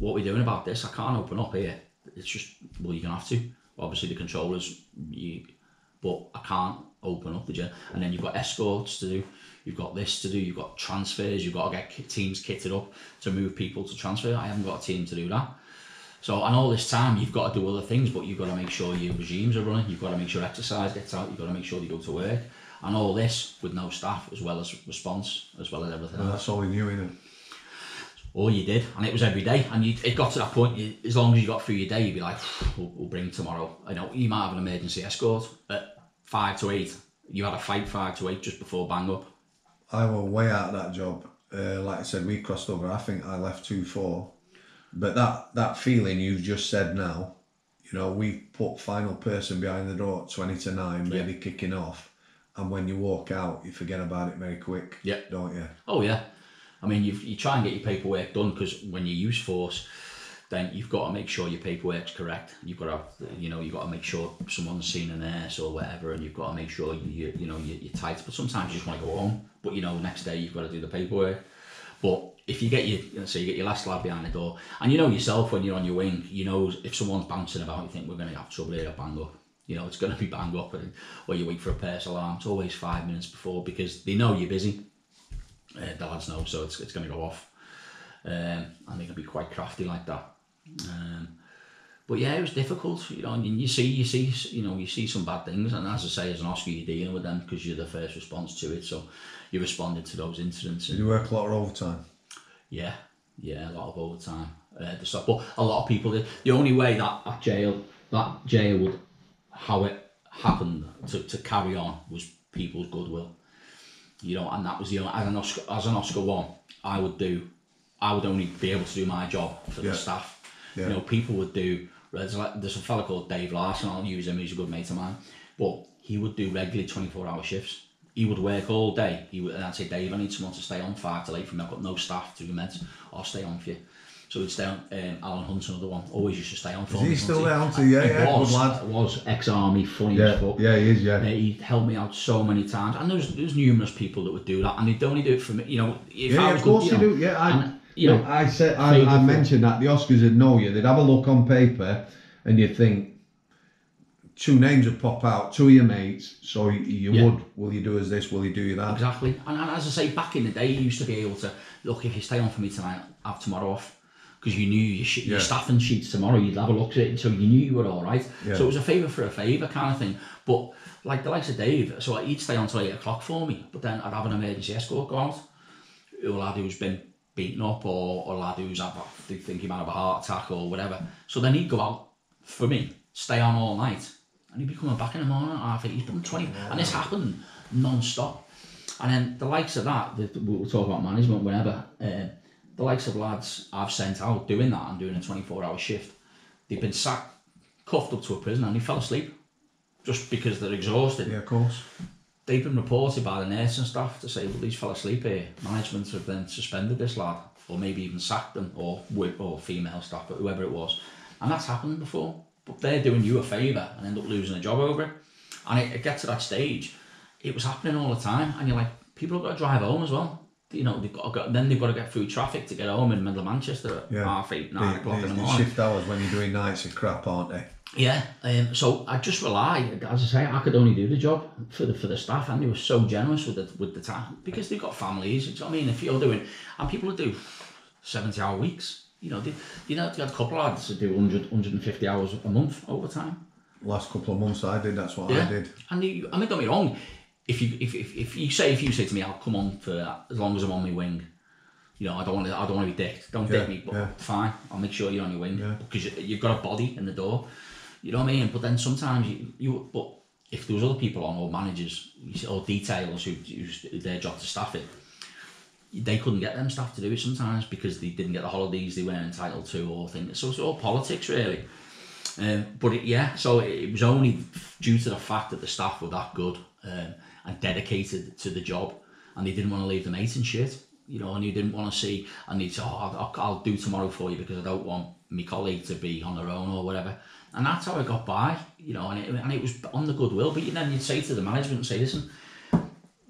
what are we doing about this? I can't open up here. It's just, well, you're gonna have to. Obviously the controllers, you, but I can't open up the jail. And then you've got escorts to do. You've got this to do, you've got transfers, you've got to get teams kitted up to move people to transfer. I haven't got a team to do that. So, and all this time, you've got to do other things, but you've got to make sure your regimes are running, you've got to make sure exercise gets out, you've got to make sure you go to work. And all this with no staff, as well as response, as well as everything well, else. That's all we knew, innit? All you did, and it was every day. And you, it got to that point, you, as long as you got through your day, you'd be like, we'll, we'll bring tomorrow. I know you might have an emergency escort at five to eight. You had a fight five to eight just before bang up. I was way out of that job. Uh, like I said, we crossed over. I think I left two four. But that, that feeling you've just said now, you know, we put final person behind the door at twenty to nine, maybe yeah. kicking off. And when you walk out, you forget about it very quick, yeah. don't you? Oh, yeah. I mean, you've, you try and get your paperwork done because when you use force, then you've got to make sure your paperwork's correct. You've got to, have, you know, you've got to make sure someone's seen an nurse or whatever, and you've got to make sure you, you know, you're tight. But sometimes you just want to go home. But you know, the next day you've got to do the paperwork. But if you get your, so you get your last lad behind the door, and you know yourself when you're on your wing, you know if someone's bouncing about, you think we're going to have trouble here, bang up. You know, it's going to be bang up, and, or you wait for a purse alarm. It's always five minutes before because they know you're busy. Uh, the lads know, so it's it's going to go off. Um, and they're going to be quite crafty like that. Um, but yeah, it was difficult, you know. And you see, you see, you know, you see some bad things, and as I say, as an Oscar, you're dealing with them because you're the first response to it, so you responded to those incidents. And did you work a lot of overtime? Yeah, yeah, a lot of overtime. Uh, the stuff, but a lot of people did. The only way that, that jail, that jail would, how it happened to, to carry on was people's goodwill, you know, and that was the only, as an Oscar, as an Oscar one, I would do, I would only be able to do my job for yeah. the staff. Yeah. You know, people would do, there's a fella called Dave Larson, I'll use him, he's a good mate of mine, but he would do regularly twenty-four hour shifts. He would work all day. He would, and I'd say, Dave, I need someone to stay on five till eight for me, I've got no staff to do meds, I'll stay on for you. So he'd stay on, um, Alan Hunt's another one, always used to stay on for me. Is he still there, Hunter? Yeah, yeah, good lad. It was, ex-army, funny as fuck. Yeah, he is, yeah. He helped me out so many times, and there was, there was numerous people that would do that, and they'd only do it for me, you know. If yeah, I was of course good, you, you know, do, yeah. I, You know, I said I, I mentioned that the Oscars would know you. They'd have a look on paper, and you'd think two names would pop out, two of your mates. So you, you yeah. would, will you do as this? Will you do that? Exactly. And, and as I say, back in the day, you used to be able to look. If you stay on for me tonight, I have tomorrow off, because you knew your, sh yeah. your staffing sheets tomorrow. You'd have a look at it until you knew you were all right. Yeah. So it was a favour for a favour kind of thing. But like the likes of Dave, so he'd stay on till eight o'clock for me. But then I'd have an emergency escort go out. Who'll have who's been beaten up, or, or a lad who's had, they think he might have a heart attack or whatever. So then he'd go out for me, stay on all night, and he'd be coming back in the morning. I think he's done twenty, and this happened non-stop. And then the likes of that, the, we'll talk about management, whenever. Uh, the likes of lads I've sent out doing that and doing a twenty-four hour shift, they've been sacked, cuffed up to a prison, and they fell asleep just because they're exhausted. Yeah, of course. They've been reported by the nurse and staff to say, well, these fell asleep here. Management have then suspended this lad, or maybe even sacked them, or or female staff, but whoever it was. And that's happened before. But they're doing you a favour and end up losing a job over it. And it, it gets to that stage. It was happening all the time. And you're like, people have got to drive home as well. you know, they've got to go, then they've got to get through traffic to get home in middle of Manchester at yeah. half eight, nine the, o'clock the, in the morning. Shift hours when you're doing nights are crap, aren't they? Yeah, um, so I just rely, as I say, I could only do the job for the for the staff, and they were so generous with the with the time because they've got families. You know what I mean? If you're doing, and people do seventy-hour weeks, you know, they, you know, they had a couple of lads that do one hundred, one hundred fifty hours a month overtime. Last couple of months I did. That's what yeah. I did. And you, I mean, don't get me wrong. If you if, if if you say if you say to me, I'll come on for that, as long as I'm on my wing. You know, I don't want to. I don't want to be dicked. Don't yeah, dick me, but yeah. fine. I'll make sure you're on your wing yeah. because you, you've got a body in the door. You know what I mean? But then sometimes you, you but if there was other people on, or managers or detailers who, who their job to staff it, they couldn't get them staff to do it sometimes because they didn't get the holidays they were entitled to or things. So it's all politics really. Um, but it, yeah, so it was only due to the fact that the staff were that good um, and dedicated to the job, and they didn't want to leave the mate and shit. You know, and you didn't want to see, and you said, oh, I'll, I'll do tomorrow for you because I don't want my colleague to be on their own or whatever. And that's how I got by, you know, and it, and it was on the goodwill. But then you'd say to the management, say, listen,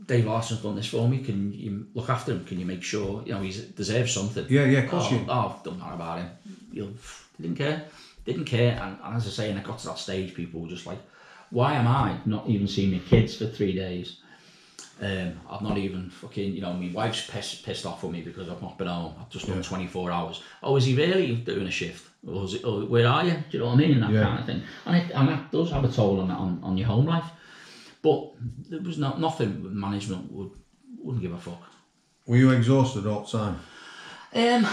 Dave Larson's done this for me. Can you look after him? Can you make sure, you know, he deserves something? Yeah, yeah, of course oh, you. Oh, don't matter about him. You know, didn't care. Didn't care. And, and as I say, and I got to that stage, people were just like, why am I not even seeing my kids for three days? Um, I've not even fucking, you know, my wife's pissed, pissed off with me because I've not been home. I've just done yeah. twenty-four hours. Oh, is he really doing a shift? Or is it, oh, where are you? Do you know what I mean? And that yeah. kind of thing. And, it, and that does have a toll on, on on your home life. But there was not nothing management would, wouldn't give a fuck. Were you exhausted all the time? Um,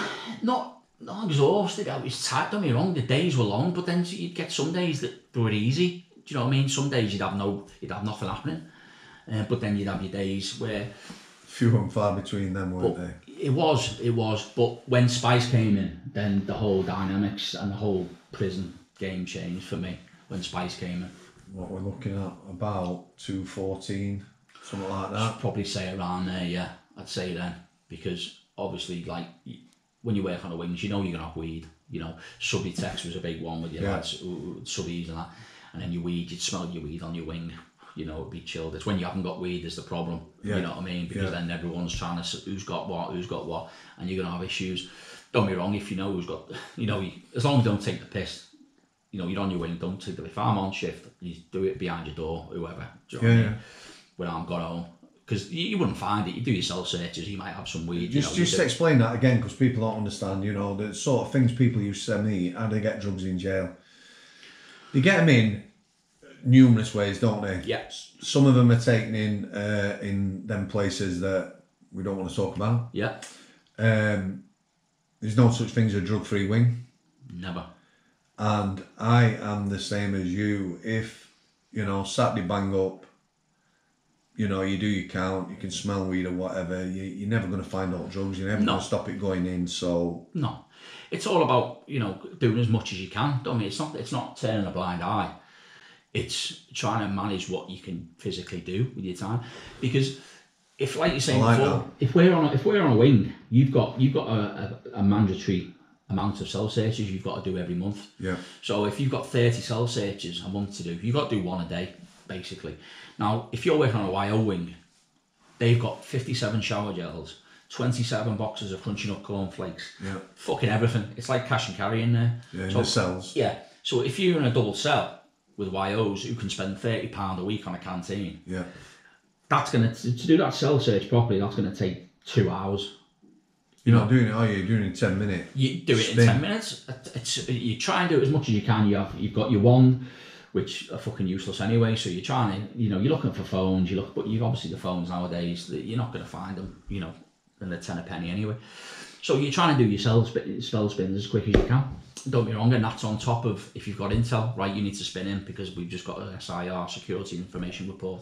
not, not exhausted. I was tired, don't get me wrong. The days were long, but then you'd get some days that were easy. Do you know what I mean? Some days you'd have, no, you'd have nothing happening. Uh, but then you'd have your days where... Few and far between them, weren't they? It was, it was. But when Spice came in, then the whole dynamics and the whole prison game changed for me when Spice came in. What we're looking at, about two fourteen, something like that? I'd probably say around there, yeah. I'd say then. Because obviously, like, when you work on the wings, you know you're going to have weed. You know, subby text was a big one with your yeah. lads, subbies and that. And then your weed, you'd smell your weed on your wing. You know, it'd be chilled. It's when you haven't got weed is the problem. Yeah. You know what I mean? Because yeah. then everyone's trying to who's got what, who's got what, and you're gonna have issues. Don't be wrong, if you know who's got, you know, you, as long as you don't take the piss, you know, you're on your wing. Don't take the. If I'm on shift, you do it behind your door, whoever. Do you know yeah, what I mean? Yeah. When I'm got home, because you, you wouldn't find it. You do your cell searches. You might have some weed. Just, you know, just to explain that again, because people don't understand. You know, the sort of things people used to me, how they get drugs in jail. They get them in numerous ways, don't they? Yes. Some of them are taken in uh, in them places that we don't want to talk about. Yeah. Um, there's no such thing as a drug-free wing. Never. And I am the same as you. If, you know, Saturday bang up, you know, you do your count, you can smell weed or whatever, you, you're never going to find out drugs, you're never no. going to stop it going in, so... No. It's all about, you know, doing as much as you can. I mean, it's not, it's not turning a blind eye. It's trying to manage what you can physically do with your time, because if, like you're saying like before, that. if we're on a, if we're on a wing, you've got you've got a, a, a mandatory amount of cell searches you've got to do every month. Yeah. So if you've got thirty cell searches a month to do, you've got to do one a day basically. Now, if you're working on a Y O wing, they've got fifty-seven shower gels, twenty-seven boxes of crunching up cornflakes, yeah, fucking everything. It's like cash and carry in there. Yeah, in so, the cells. Yeah. So if you're in a double cell with Y Os who can spend thirty pounds a week on a canteen. Yeah. That's going to, to do that cell search properly, that's going to take two hours. You're not doing it, are you? You're doing it in ten minutes. You do it Spin. in ten minutes. It's, you try and do it as much as you can. You have, you've got your wand, which are fucking useless anyway, so you're trying to, you know, you're looking for phones, you look, but you've obviously the phones nowadays, you're not going to find them, you know, and they're ten a penny anyway. So you're trying to do your cell spins as quick as you can. Don't be wrong, and that's on top of if you've got intel, right, you need to spin in because we've just got an S I R, security information report.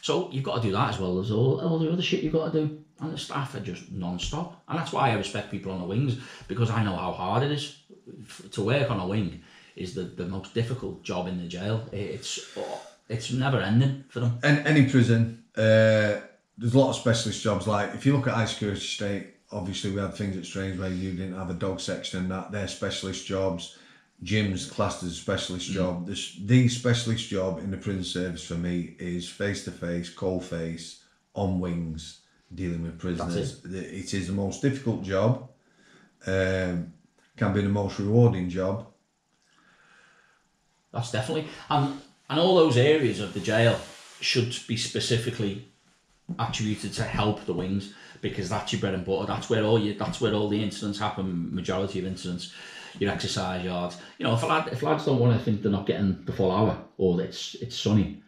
So you've got to do that as well as all, all the other shit you've got to do. And the staff are just non-stop. And that's why I respect people on the wings, because I know how hard it is. To work on a wing is the, the most difficult job in the jail. It's it's never ending for them. And any prison, uh, there's a lot of specialist jobs. Like if you look at high security state, obviously we had things at Strange where you didn't have a dog section and that, they're specialist jobs. Jim's classed as a specialist mm. job. This, the specialist job in the prison service for me is face-to-face, cold face, on wings. dealing with prisoners. It. it is the most difficult job, um, can be the most rewarding job. That's definitely, and and all those areas of the jail should be specifically attributed to help the wings, because that's your bread and butter. That's where all you, that's where all the incidents happen. Majority of incidents, your exercise yards. You know, if lad, if lads don't want to think they're not getting the full hour, or it's it's sunny,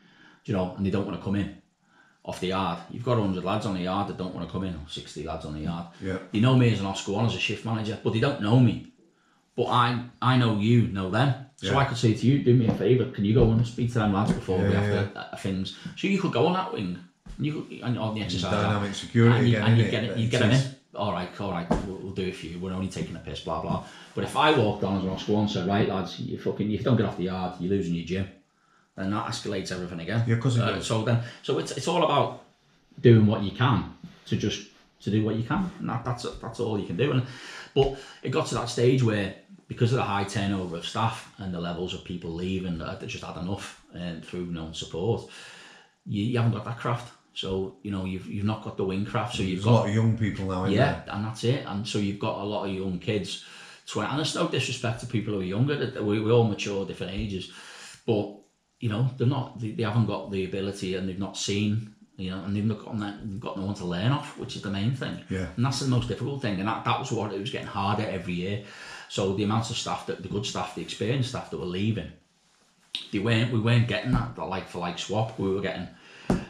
you know, and they don't want to come in off the yard. You've got a hundred lads on the yard that don't want to come in, or sixty lads on the yard. Yeah. They know me as an Oscar One, as a shift manager, but they don't know me. But I I know you know them. So yeah. I could say to you, do me a favour, can you go and speak to them lads before yeah, we have yeah. to, uh, things? So you could go on that wing, and you could, and on the exercise. Dynamic security and you, again, and you get it, it, you get them in. All right, all right, we'll, we'll do a few. We're only taking a piss, blah blah. But if I walked on as an Oscar One and said, right lads, you fucking, you don't get off the yard, you're losing your gym. Then that escalates everything again. Yeah, because uh, so then, so it's it's all about doing what you can to just to do what you can, and that, that's that's all you can do. And but it got to that stage where, because of the high turnover of staff and the levels of people leaving, they just had enough, and through known support, you, you haven't got that craft. So you know you've you've not got the wing craft. So you've There's got a lot of young people now. Isn't yeah, there? And that's it. And so you've got a lot of young kids. twenty, and it's no disrespect to people who are younger. We we all mature different ages, but you know they're not. They, they haven't got the ability, and they've not seen. You know, and they've not got, they've got no one to learn off, which is the main thing. Yeah. And that's the most difficult thing. And that that was what it was getting harder every year. So the amount of staff, that the good staff, the experienced staff that were leaving, they weren't, we weren't getting that, that like for like swap. We were getting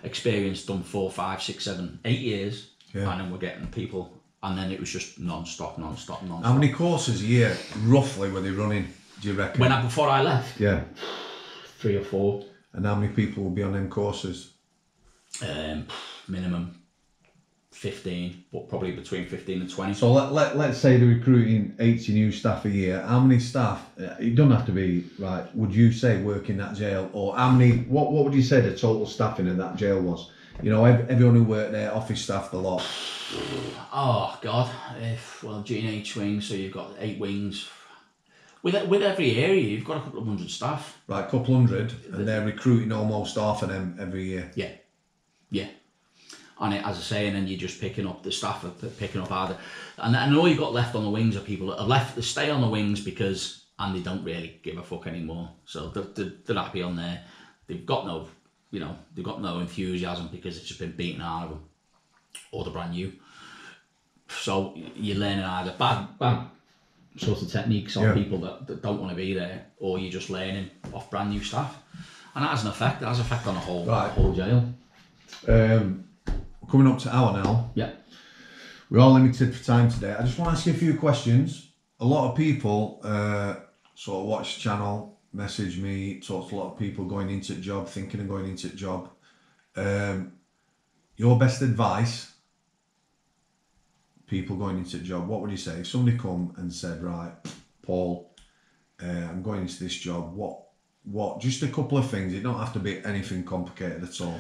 experience done four, five, six, seven, eight years, yeah. and then we're getting people, and then it was just non-stop, non-stop, non-stop. How many courses a year roughly were they running, do you reckon? When I, before I left? Yeah. Three or four. And how many people would be on them courses? Um, minimum fifteen, but probably between fifteen and twenty. So let, let, let's say they're recruiting eighty new staff a year. How many staff, it doesn't have to be, right, would you say work in that jail, or how many, what, what would you say the total staffing in that jail was? You know, everyone who worked there, office staff, the lot. Oh, God. If, well, G and H wings, so you've got eight wings. With, with every area, you've got a couple of hundred staff. Right, a couple hundred, and they're recruiting almost half of them every year. Yeah, yeah. And it, as I say, and then you're just picking up the staff, are picking up harder, and, and all you've got left on the wings are people that have left, they stay on the wings because, and they don't really give a fuck anymore. So they're, they're, they're happy on there. They've got no, you know, they've got no enthusiasm because it's just been beaten out of them, or they're brand new. So you're learning either bad, bad sorts of techniques on yeah. people that, that don't want to be there, or you're just learning off brand new staff, and that has an effect. It has an effect on the whole, right. the whole jail. Um. Coming up to hour now. Yeah. We're all limited for time today. I just want to ask you a few questions. A lot of people uh, sort of watch the channel, message me, talk to a lot of people going into a job, thinking of going into a job. Um, your best advice, people going into a job, what would you say? If somebody come and said, right, Paul, uh, I'm going into this job, what, what, just a couple of things. It don't have to be anything complicated at all.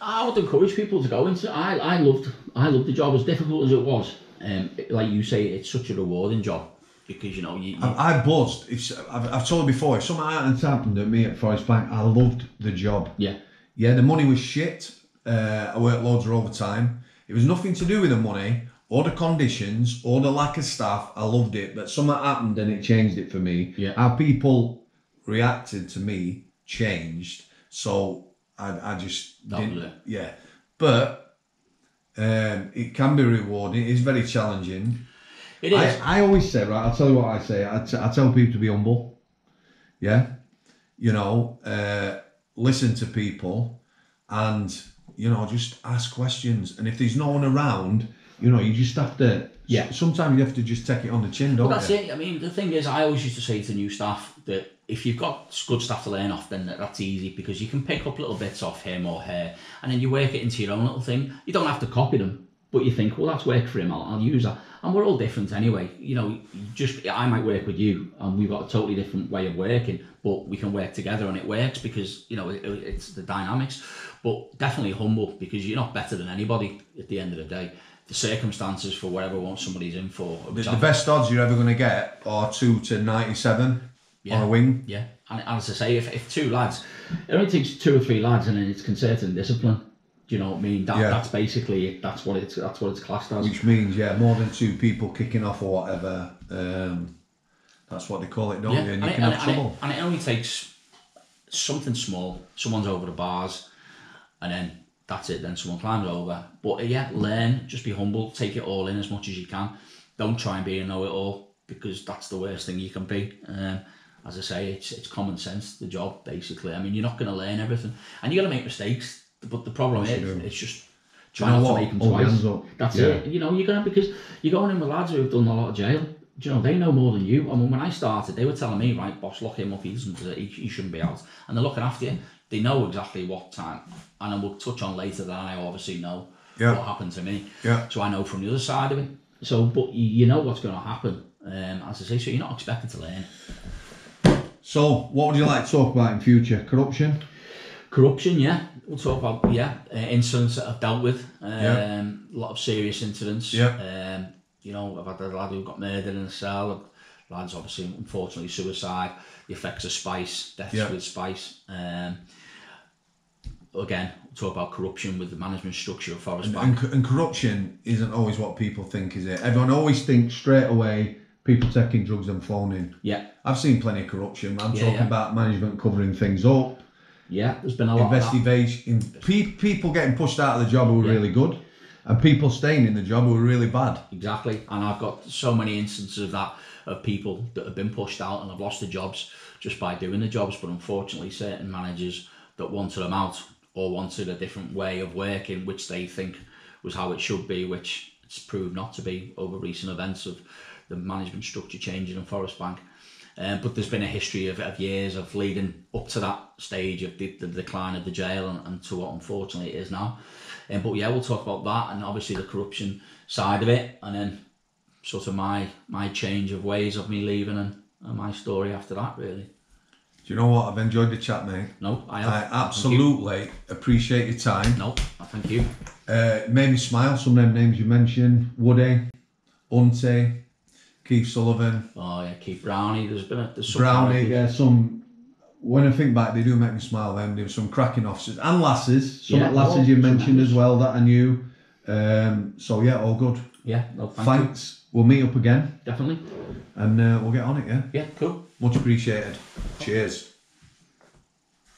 I would encourage people to go into it. I, I loved I loved the job, as difficult as it was. Um, like you say, it's such a rewarding job, because you know you. you I, I buzzed. If, I've, I've told you before, if something happened to me at Forest Bank, I loved the job. Yeah. Yeah. The money was shit. Uh, I worked loads of overtime. It was nothing to do with the money or the conditions or the lack of staff. I loved it, but something happened and it changed it for me. Yeah. How people reacted to me changed. So. I, I just didn't, yeah, but um, it can be rewarding. It's very challenging. It is. I, I always say, right, I'll tell you what I say. I, t I tell people to be humble. Yeah, you know, uh, listen to people, and you know, just ask questions. And if there's no one around, you know, you just have to. Yeah. Sometimes you have to just take it on the chin, don't well, that's you? That's it. I mean, the thing is, I always used to say to new staff that if you've got good staff to learn off, then that's easy, because you can pick up little bits off him or her, and then you work it into your own little thing. You don't have to copy them, but you think, well, that's worked for him. I'll, I'll use that. And we're all different anyway. You know, just I might work with you, and we've got a totally different way of working, but we can work together, and it works because you know it, it's the dynamics. But definitely humble, because you're not better than anybody at the end of the day. The circumstances for whatever one somebody's in for. The, the best odds you're ever going to get are two to ninety-seven yeah. on a wing. Yeah, and as I say, if, if two lads, it only takes two or three lads, and then it's concerted and discipline. Do you know what I mean? That, yeah. That's basically it. That's what it's that's what it's classed as. Which means, yeah, more than two people kicking off or whatever. Um, that's what they call it, don't yeah. you? And, and you it, can and have it, trouble. And it, and it only takes something small. Someone's over the bars, and then that's it. Then someone climbs over. But yeah, learn. Just be humble. Take it all in as much as you can. Don't try and be a know-it-all, because that's the worst thing you can be. Um, as I say, it's it's common sense. The job, basically. I mean, you're not going to learn everything, and you're going to make mistakes. But the problem is, true. it's just trying you know not what? to make them twice. Oh, That's yeah. it. You know, you're gonna because you're going in with lads who've done a lot of jail. Do you know, they know more than you. I mean, when I started, they were telling me, right, boss, lock him up. He doesn't. He, he shouldn't be out. And they're looking after you. They know exactly what time. And then we'll touch on later that I obviously know yeah. what happened to me. Yeah. So I know from the other side of it. So, but you know what's going to happen. Um, as I say, so you're not expected to learn. So, what would you like to talk about in future? Corruption. Corruption, yeah. We'll talk about, yeah, uh, incidents that I've dealt with. Um, yeah. A lot of serious incidents. Yeah. Um, you know, I've had a lad who got murdered in a cell. Lads, obviously, unfortunately, suicide. The effects of spice, deaths yeah. with spice. Um, again, we'll talk about corruption with the management structure of Forest Bank. And, and corruption isn't always what people think, is it? Everyone always thinks straight away people taking drugs and phoning. Yeah. I've seen plenty of corruption. I'm yeah, talking yeah. about management covering things up. Yeah, there's been a lot investigation. Pe people getting pushed out of the job who were yeah. really good, and people staying in the job who were really bad. Exactly, and I've got so many instances of that, of people that have been pushed out and have lost their jobs just by doing the jobs. But unfortunately, certain managers that wanted them out or wanted a different way of working, which they think was how it should be, which it's proved not to be over recent events of the management structure changing in Forest Bank. Um, but there's been a history of, of years of leading up to that stage of the, the decline of the jail and, and to what unfortunately it is now. Um, but yeah, we'll talk about that and obviously the corruption side of it, and then sort of my my change of ways of me leaving and, and my story after that, really. Do you know what? I've enjoyed the chat, mate. No, I have. I absolutely appreciate your time. No, I thank you. Uh, it made me smile, some of them names you mentioned. Woody, Unte, Keith Sullivan. Oh yeah, Keith Brownie. There's been a there's some Brownie. Yeah, some. When I think back, they do make me smile. Then there were some cracking officers and lasses. Some yeah, lasses oh, you mentioned as well that I knew. Um, so yeah, all good. Yeah. No, thank Thanks. You. We'll meet up again. Definitely. And uh, we'll get on it. Yeah. Yeah. Cool. Much appreciated. Cool. Cheers.